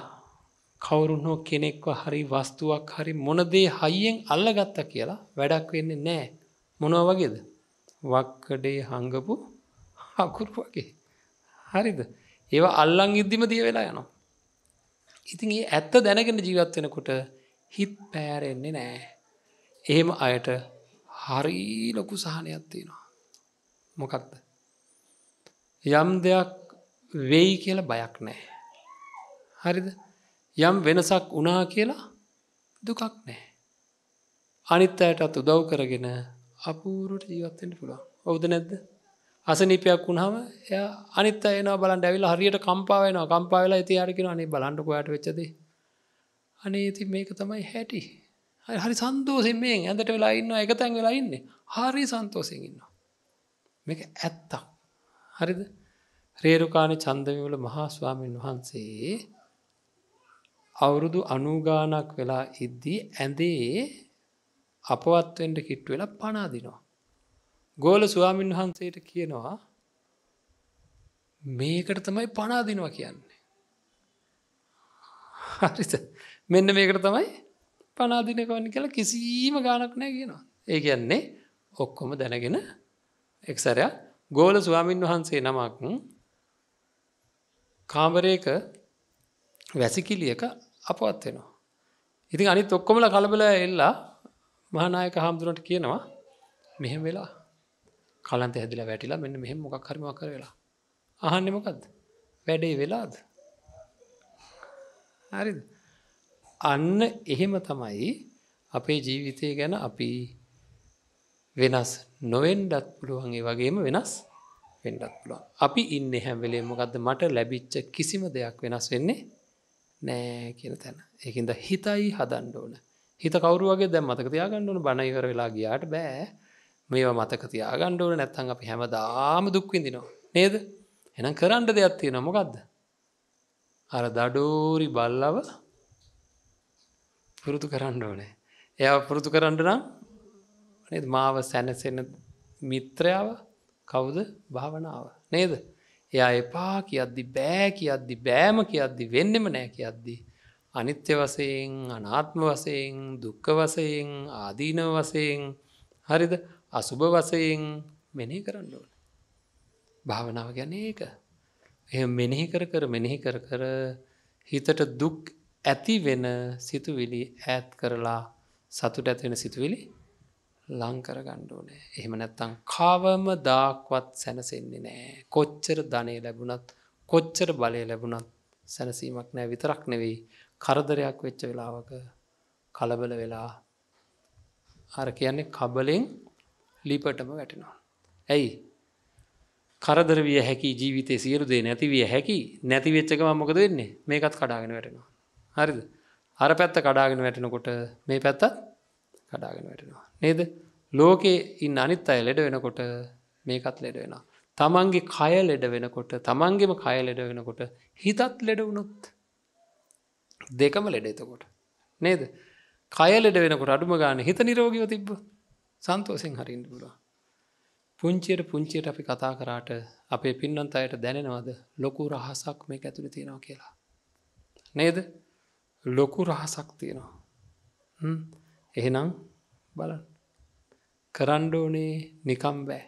කවුරුන් හෝ කෙනෙක්ව හරි වස්තුවක් හරි මොන දේ හයියෙන් අල්ලගත්තා කියලා වැඩක් වෙන්නේ නැහැ මොනවා වගේද වක්කඩේ හංගපු අකුරු වගේ හරිද? ඒවා අල්ලන් ඉද්දිම දිය වෙලා යනවා. ඉතින් ඒ ඇත්ත දැනගෙන ජීවත් වෙනකොට හිත පෑරෙන්නේ නැහැ. එහෙම අයට හරි ලොකු සහනයක් තියෙනවා. මොකක්ද? යම් දෙයක් වෙයි කියලා බයක් නැහැ. හරිද? යම් වෙනසක් වුණා කියලා දුකක් නැහැ. අනිත් අයටත් උදව් කරගෙන අපූර්වට ජීවත් වෙන්න පුළුවන්. ඔව්ද නැද්ද? අසනීපයක් වුණාම එයා අනිත් අය එනවා බලන්න ඇවිල්ලා හරියට කම්පා වෙනවා කම්පා වෙලා ඉතින් යාර කියනවා අනේ බලන්න කොහාට වෙච්ච දේ අනේ ඉතින් මේක තමයි හැටි හරි හරි සන්තෝෂයෙන් මෙන් ඇඳට වෙලා ඉන්නවා එක තැන් වෙලා ඉන්නේ හරි සන්තෝෂයෙන් ඉන්නවා මේක ඇත්තක් හරිද රේරුකාණේ චන්දවිමල මහා ස්වාමීන් වහන්සේ අවුරුදු අනූ ගාණක් වෙලා ඉද්දී ඇඳේ අපවත් වෙන්න කිට්ටු වෙලා පණ අදිනවා ගෝල ස්වාමීන් වහන්සේට කියනවා මේකට තමයි පණ අදිනවා කියන්නේ. හරිද? මෙන්න මේකට තමයි පණ අදින කවන්නේ කියලා කිසිම ගාණක් නැහැ කියනවා. ඒ කියන්නේ ඔක්කොම දැනගෙන එක්සරයක් ගෝල ස්වාමීන් වහන්සේ නමක් කාමරයක වැසිකිළියක අපවත් වෙනවා. ඉතින් අනිත් ඔක්කොමලා කලබලලා එල්ලා මහානායක හාමුදුරන්ට කියනවා මෙහෙම වෙලා කලන්ත හැදිලා වැටිලා මෙන්න මෙහෙම මොකක් හරි මොකක් කර වෙලා අහන්නේ මොකද්ද වැඩේ වෙලාද හරිද අන්න එහෙම තමයි අපේ ජීවිතය ගැන අපි වෙනස් නොවෙන්නත් පුළුවන් ඒ වගේම වෙනස් වෙන්නත් පුළුවන් අපි ඉන්නේ හැම වෙලේම මොකද්ද මට ලැබිච්ච කිසිම දෙයක් වෙනස් වෙන්නේ නෑ කියන තැන ඒකින්ද හිතයි හදන්න ඕන හිත කවුරු වගේ දැන් මතක තියාගන්න ඕන බණ ඉවර වෙලා ගියාට බෑ මේවා මතක තියාගන්න ඕනේ නැත්නම් අපි හැමදාම දුක් විඳිනවා නේද එහෙනම් කරන්න දෙයක් තියෙනවා මොකද්ද අර දඩෝරි බල්ලව පුරුදු කරන්න ඕනේ එයාව පුරුදු කරන්න නම් නේද මාව සැනසෙන මිත්‍රයව කවුද භාවනාව නේද එයා එපා කියද්දි බෑ කියද්දි බෑම කියද්දි වෙන්නෙම නෑ කියද්දි අනිත්‍ය වශයෙන් අනාත්ම වශයෙන් දුක්ඛ වශයෙන් ආදීනව වශයෙන් හරිද අසුභ වශයෙන් මෙනෙහි කරන්න ඕනේ. භාවනාව කියන්නේ ඒක. එහෙම මෙනෙහි කර කර මෙනෙහි කර කර හිතට දුක් ඇති වෙන සිතුවිලි ඈත් කරලා සතුට ඇති වෙන සිතුවිලි ලං කර ගන්න ඕනේ. එහෙම නැත්නම් කවමදාක්වත් සැනසෙන්නේ නැහැ. කොච්චර ධනෙ ලැබුණත් කොච්චර බලය ලැබුණත් සැනසීමක් නැහැ. විතරක් නෙවෙයි කරදරයක් වෙච්ච වෙලාවක කලබල වෙලා අර කියන්නේ කබලෙන් ලිපටම වැටෙනවා. ඇයි? කරදර විය හැකි ජීවිතේ සියලු දේ නැති විය හැකි. නැති වෙච්ච එක මම මොකද වෙන්නේ? මේකත් කඩාගෙන වැටෙනවා. හරිද? අර පැත්ත කඩාගෙන වැටෙනකොට මේ පැත්තත් කඩාගෙන වැටෙනවා. නේද? ලෝකේ ඉන්න අනිත් අය ලෙඩ වෙනකොට මේකත් ලෙඩ වෙනවා. තමන්ගේ කය ලෙඩ වෙනකොට තමන්ගේම කය ලෙඩ වෙනකොට හිතත් ලෙඩ වුණොත් දෙකම ලෙඩ එතකොට. නේද? කය ලෙඩ වෙනකොට අඩුම ගන්න හිත නිරෝගීව තිබ්බොත් සන්තෝෂෙන් හරින්න පුළුවන්. පුංචියට පුංචියට අපි කතා කරාට අපේ පින්නන්ත අයට දැනෙනවද ලොකු රහසක් මේක ඇතුලේ තියෙනවා කියලා? නේද? ලොකු රහසක් තියෙනවා. හ්ම්. එහෙනම් බලන්න. කරන්න ඕනේ නිකම් බෑ.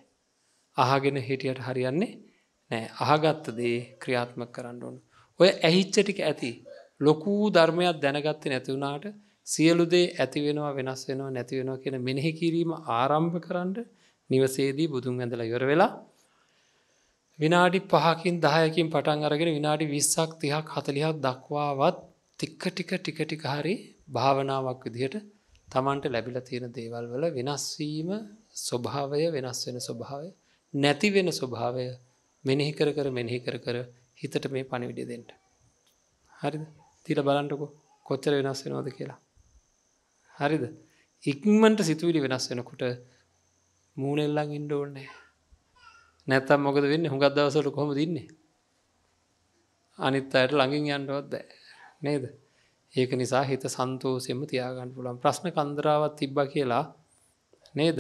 අහගෙන හිටියට හරියන්නේ නෑ. අහගත්ත දේ ක්‍රියාත්මක කරන්න ඕන. ඔය ඇහිච්ච ටික ඇති. ලොකු ධර්මයක් දැනගත්තේ නැති වුණාට සියලු දේ ඇති වෙනවා, වෙනස් වෙනවා, නැති වෙනවා කියන මෙනෙහි කිරීම ආරම්භ කරන්න නිවසේදී බුදුන් ඇඳලා ඉවර වෙලා විනාඩි පහකින් දහයකින් පටන් අරගෙන විනාඩි විස්සක් තිහක් හතලිහක් දක්වාවත් ටික ටික ටික ටික හරි භාවනාවක් විදිහට Tamanට ලැබිලා තියෙන දේවල් වල වෙනස් වීම ස්වභාවය, වෙනස් වෙන ස්වභාවය, නැති වෙන ස්වභාවය මෙනෙහි කර කර මෙනෙහි කර කර හිතට මේ පණිවිඩය දෙන්න. හරිද? තියලා බලන්නකො කොච්චර වෙනස් වෙනවද කියලා. හරිද? ඉක්මනට සිතුවිලි වෙනස් වෙනකොට මූණෙල්ලන් ඉන්න ඕනේ. නැත්තම් මොකද වෙන්නේ? හුඟක් දවසවල කොහොමද ඉන්නේ? අනිත් අයට ළඟින් යන්නවත් බෑ. නේද? ඒක නිසා හිත සන්තෝෂයෙන්ම තියාගන්න පුළුවන්. ප්‍රශ්න කන්දරාවක් තිබ්බා කියලා නේද?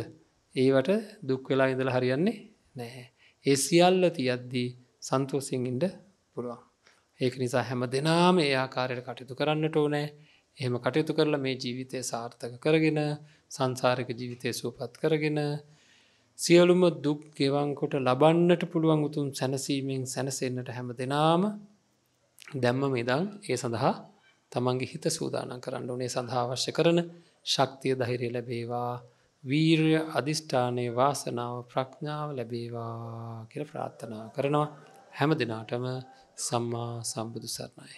ඒවට දුක් වෙලා ඉඳලා හරියන්නේ නැහැ. ඒ සියල්ල තියද්දී සන්තෝෂයෙන් ඉන්න පුළුවන්. ඒක නිසා හැමදෙනාම ඒ ආකාරයට කටයුතු කරන්නට ඕනේ. එහෙම කටයුතු කරලා මේ ජීවිතය සාර්ථක කරගෙන සංසාරික ජීවිතය සුවපත් කරගෙන සියලුම දුක් ගෙවන්කොට ලබන්නට පුළුවන් උතුම් සැනසීමෙන් සැනසෙන්නට හැම දෙනාම දැම්මම ඉඳන් ඒ සඳහා තමන්ගේ හිත සූදානම් කරන්න ඕනේ. සඳහා අවශ්‍ය කරන ශක්තිය ධෛර්යය ලැබේවා, වීරිය, අදිෂ්ඨානය, වාසනාව, ප්‍රඥාව ලැබේවා කියලා ප්‍රාර්ථනා කරනවා. හැම දිනාටම සම්මා සම්බුදු සරණයි.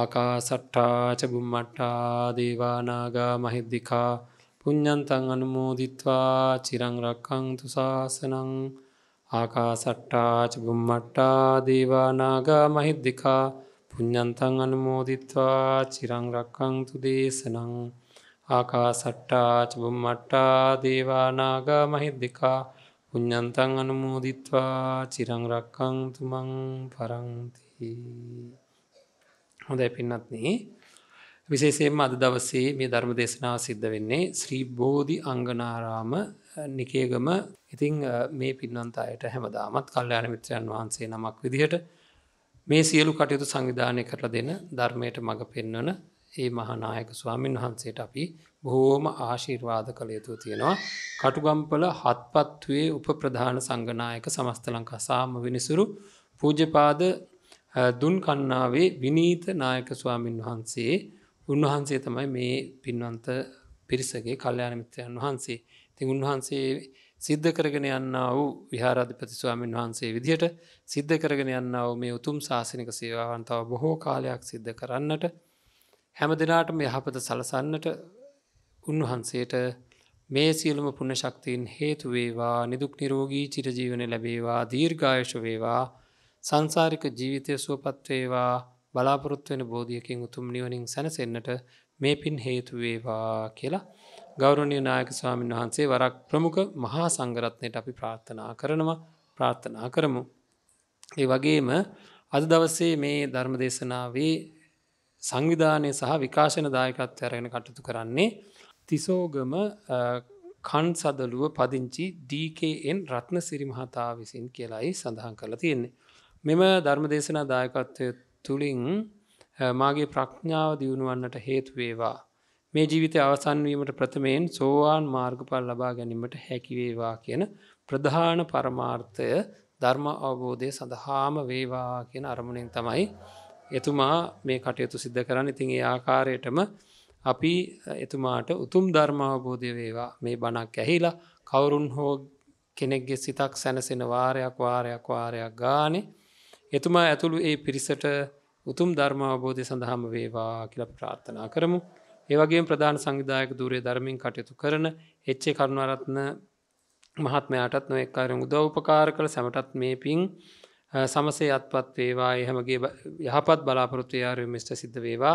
ආකාසට්ටා ච බුම්මට්ටා දේවා නාග මහිද්దికා පුඤ්ඤන්තං අනුමෝදිත්වා චිරං රක්ඛන්තු ශාසනං. ආකාසට්ටා ච බුම්මට්ටා දේවා නාග මහිද්దికා පුඤ්ඤන්තං අනුමෝදිත්වා චිරං රක්ඛන්තු දේශනං. ආකාසට්ටා ච බුම්මට්ටා දේවා නාග මහිද්దికා පුඤ්ඤන්තං අනුමෝදිත්වා චිරං රක්ඛන්තු මං පරන්ති. හොඳයි පින්වත්නි, විශේෂයෙන්ම අද දවසේ මේ ධර්ම දේශනාව සිද්ධ වෙන්නේ ශ්‍රී බෝධි අංගනාරාම නිකේගම. ඉතින් මේ පින්වන්ත අයට හැමදාමත් කල්යාණ මිත්‍රයන් වහන්සේ නමක් විදිහට මේ සියලු කටයුතු සංවිධානය කරලා දෙන, ධර්මයට මඟ පෙන්වන ඒ මහානායක ස්වාමින් වහන්සේට අපි බොහෝම ආශිර්වාද කළ යුතු තියෙනවා. කටුගම්පල හත්පත්ුවේ උපප්‍රධාන සංඝනායක සමස්ත ලංකා සාම විනිසුරු පූජ්‍යපාද දුන්කන්නාවේ විනීත නායක ස්වාමින් වහන්සේ, උන්වහන්සේ තමයි මේ පින්වන්ත පිරිසගේ කල්යාණ මිත්‍රයන් වහන්සේ. ඉතින් උන්වහන්සේ සිද්ධ කරගෙන යන්නා වූ විහාරාධිපති ස්වාමින් වහන්සේ විදිහට සිද්ධ කරගෙන යන්නා වූ මේ උතුම් ශාසනික සේවාවන් තව බොහෝ කාලයක් සිද්ධ කරන්නට, හැම දිනාටම යහපත සලසන්නට උන්වහන්සේට මේ සියලුම පුණ්‍ය ශක්තියින් හේතු වේවා. නිදුක් නිරෝගී චිරජීවනය ලැබේවා, දීර්ඝායුෂ වේවා, සංසාරික ජීවිතය සුවපත් වේවා, බලාපොරොත්තු වෙන බෝධියකින් උතුම් නිවනින් සැනසෙන්නට මේ පින් හේතු වේවා කියලා ගෞරවනීය නායක ස්වාමීන් වහන්සේ වරක් ප්‍රමුඛ මහා සංඝරත්නයට අපි ප්‍රාර්ථනා කරනවා, ප්‍රාර්ථනා කරමු. ඒ වගේම අද දවසේ මේ ධර්ම දේශනාවේ සංවිධානය සහ විකාශන දායකත්වය අරගෙන කටයුතු කරන්නේ තිසෝගම කන්සදලුව පදිංචි ඩී කේ එන් රත්නසිරි මහතා විසින් කියලායි සඳහන් කරලා තියෙන්නේ. මෙම ධර්මදේශනා දායකත්වය තුළින් මාගේ ප්‍රඥාව දියුණුවන්නට හේතු වේවා. මේ ජීවිතය අවසන් වීමට ප්‍රථමයෙන් සෝවාන් මාර්ගඵල ලබා ගැනීමට හැකි වේවා කියන ප්‍රධාන පරමාර්ථය ධර්ම අවබෝධය සඳහාම වේවා කියන අරමුණෙන් තමයි එතුමා මේ කටයුතු සිද්ධ කරන්නේ. ඉතින් ඒ ආකාරයටම අපි එතුමාට උතුම් ධර්ම අවබෝධය වේවා. මේ බණක් ඇහිලා කවුරුන් හෝ කෙනෙක්ගේ සිතක් සැනසෙන වාරයක් වාරයක් වාරයක් ගානේ එතුමා ඇතුළු ඒ පිරිසට උතුම් ධර්ම අවබෝධය සඳහාම වේවා කියලා ප්‍රාර්ථනා කරමු. ඒ වගේම ප්‍රධාන සංවිධායක ධූරයේ ධර්මින් කටයුතු කරන එච් ඒ කරුණාරත්න මහත්මයාටත් නොඑක් කාර්යම් උදව් උපකාර කළ සැමටත් මේ පිං සමසේ අත්පත් වේවා. ඒ හැමගේ යහපත් බලාපොරොත්තු යාරුවෙන් මිස්ටර් සිද්ධ වේවා.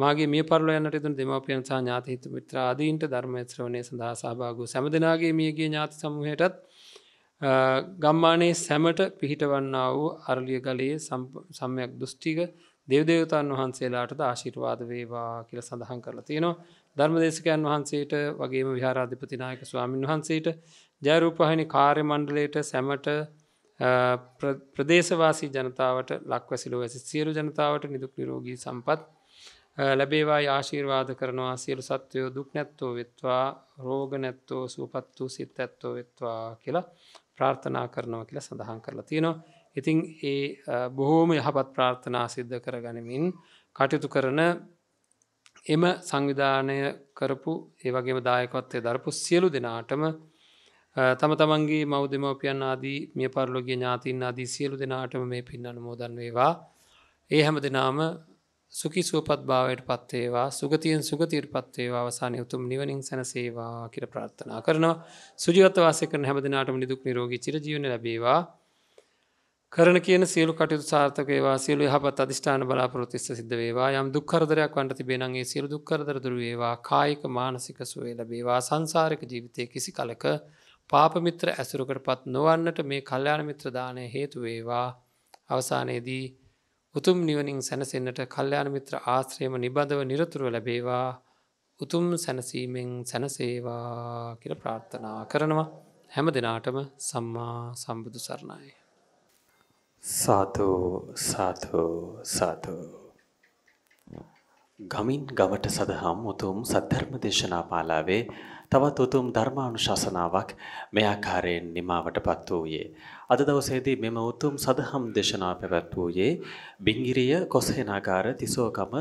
මාගේ මිය පරලෝ යන්නට ඉදුණු දෙමාපියන් සහ ඥාති හිත මිත්‍ර ආදීන්ට ධර්ම ශ්‍රවණය සඳහා සහභාගී වූ සෑම දෙනාගේ මියගේ ඥාති සමූහයටත් ගම්මානයේ සැමට පිහිටවන්නා වූ අරලිය ගලේ සම්‍යක් දෘෂ්ටික දේවදේවතාන් වහන්සේලාටද ආශිර්වාද වේවා කියලා සඳහන් කරලා තියෙනවා. ධර්මදේශකයන් වහන්සේට වගේම විහාරාධිපති නායක ස්වාමින් වහන්සේට ජයරූපවාහිනී කාර්ය මණ්ඩලයට සැමට ප්‍රදේශවාසී ජනතාවට ලක්වැසිලෝ ඇසි සියලු ජනතාවට නිදුක් නිරෝගී සම්පත් ලැබේවායි ආශිර්වාද කරනවා. සියලු සත්වයෝ දුක් නැත්තෝ වෙත්වා, රෝග නැත්තෝ සුවපත් වූ සිත ඇත්තෝ වෙත්වා කියලා ප්‍රාර්ථනා කරනවා කියලා සඳහන් කරලා තියෙනවා. ඉතින් ඒ බොහෝම යහපත් ප්‍රාර්ථනා සිද්ධ කරගනිමින් කටයුතු කරන එම සංවිධානය කරපු ඒ වගේම දායකත්වයේ දරපු සියලු දෙනාටම තම තමන්ගේ මව් දෙමව්පියන් ආදී මිය පරලෝකීය ඥාතීන් ආදී සියලු දෙනාටම මේ පින් අනුමෝදන් වේවා. ඒ හැම දිනාම සුඛී සුවපත් භාවයට පත් වේවා, සුගතියෙන් සුගතියට පත් වේවා, අවසානයේ උතුම් නිවනින් සැනසේවා කියලා ප්‍රාර්ථනා කරනවා. සුජීවත්ව වාසය කරන හැම දිනාටම නිදුක් නිරෝගී චිරජීවනය ලැබේවා. කරන කියන සියලු කටයුතු සාර්ථක වේවා, සියලු යහපත් අධිෂ්ඨාන බලාපොරොත්තු සිද්ධ වේවා. යම් දුක් කරදරයක් වන්ට තිබේ නම් ඒ සියලු දුක් කරදර දුරු වේවා, කායික මානසික සුවය ලැබේවා. සංසාරික ජීවිතයේ කිසි කලක පාප මිත්‍ර ඇසුරකටපත් නොවන්නට මේ කල්යාණ මිත්‍ර දාණය හේතු වේවා. අවසානයේදී උතුම් නිවනින් සැනසෙන්නට කල්යාණ මිත්‍ර ආශ්‍රයම නිබඳව නිරතුරුව ලැබේවා. උතුම් සැනසීමෙන් සැනසේවා කියලා ප්‍රාර්ථනා කරනවා. හැම දිනාටම සම්මා සම්බුදු සරණයි. සාදු සාදු සාදු. ගමින් ගමට සදහම් උතුම් සද්ධර්ම දේශනා මාලාවේ තවත් උතුම් ධර්මානුශාසනාවක් මේ ආකාරයෙන් නිමාවටපත් වූයේ අද දවසේදී. මෙම උතුම් සදහම් දේශනාව පැවැත් වූයේ බිංගිරිය කොසේනාගාර තිසෝගම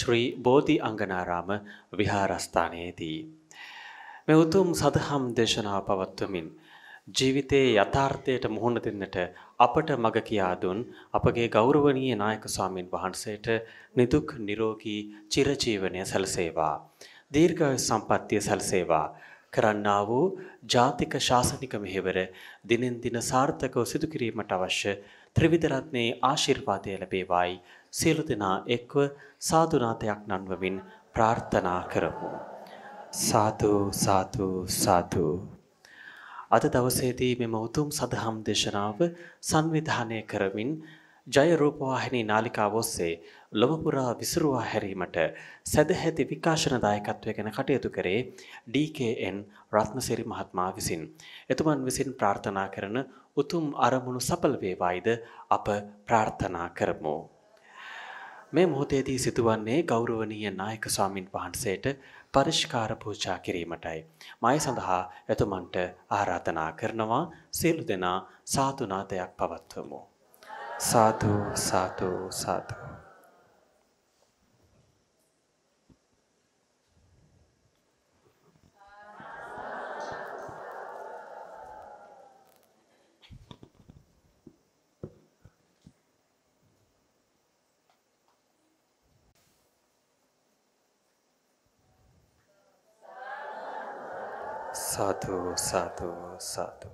ශ්‍රී බෝධි අංගනාරාම විහාරස්ථානයේදී. මේ උතුම් සදහම් දේශනාව පවත්වමින් ජීවිතයේ යථාර්ථයට මුහුණ දෙන්නට අපට මඟ කියා දුන් අපගේ ගෞරවනීය නායක ස්වාමින් වහන්සේට නිදුක් නිරෝගී චිරජීවනය සැලසේවා. දීර්ඝායු සම්පන්නිය සැලසේවා. කරන්නා වූ ජාතික ශාසනික මෙහෙවර දිනෙන් දින සාර්ථකව සිදු කිරීමට අවශ්‍ය ත්‍රිවිධ රත්නයේ ආශිර්වාදය ලැබේවායි සියලු දෙනා එක්ව සාදුනාතයක් නන්වමින් ප්‍රාර්ථනා කරමු. සාදු සාදු සාදු. අද දවසේදී මෙම උතුම් සදහම් දේශනාව සංවිධානය කරමින් ජය රූපවාහිනී නාලිකාව ඔස්සේ ලොව පුරා විසිරුවා හැරීමට සදැහැති විකාශන දායකත්වය ගැන කටයුතු කරේ ඩී කේ එන් රත්නසිරි මහත්මයා විසින්. එතුමන් විසින් ප්‍රාර්ථනා කරන උතුම් අරමුණු සඵල වේවායිද අප ප්‍රාර්ථනා කරමු. මේ මොහොතේදී සිදුවන්නේ ගෞරවනීය නායක ස්වාමින් වහන්සේට පරිස්කාර පූජා කිරීමටයි. මය සඳහා එතුමන්ට ආරාධනා කරනවා. සියලු දෙනා සාතුනාදයක් පවත්වමු. සාදු සාදු සාදු. Sadhu, sadhu, sadhu.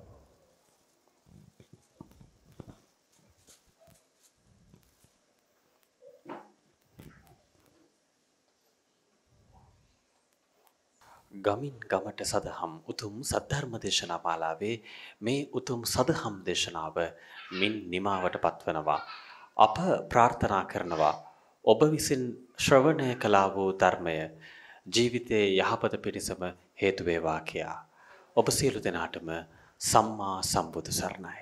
ගමින් ගමට සදහම් උතුම් සද්ධර්ම දේශනා මාලාවේ මේ උතුම් සදහම් දේශනාව මින් නිමාවට පත්වනවා. අප ප්‍රාර්ථනා කරනවා ඔබ විසින් ශ්‍රවණය කළා වූ ධර්මය ජීවිතයේ යහපත පිණිසම හේතු වේවා කියා. ඔබ සියලු දෙනාටම සම්මා සම්බුදු සරණයි.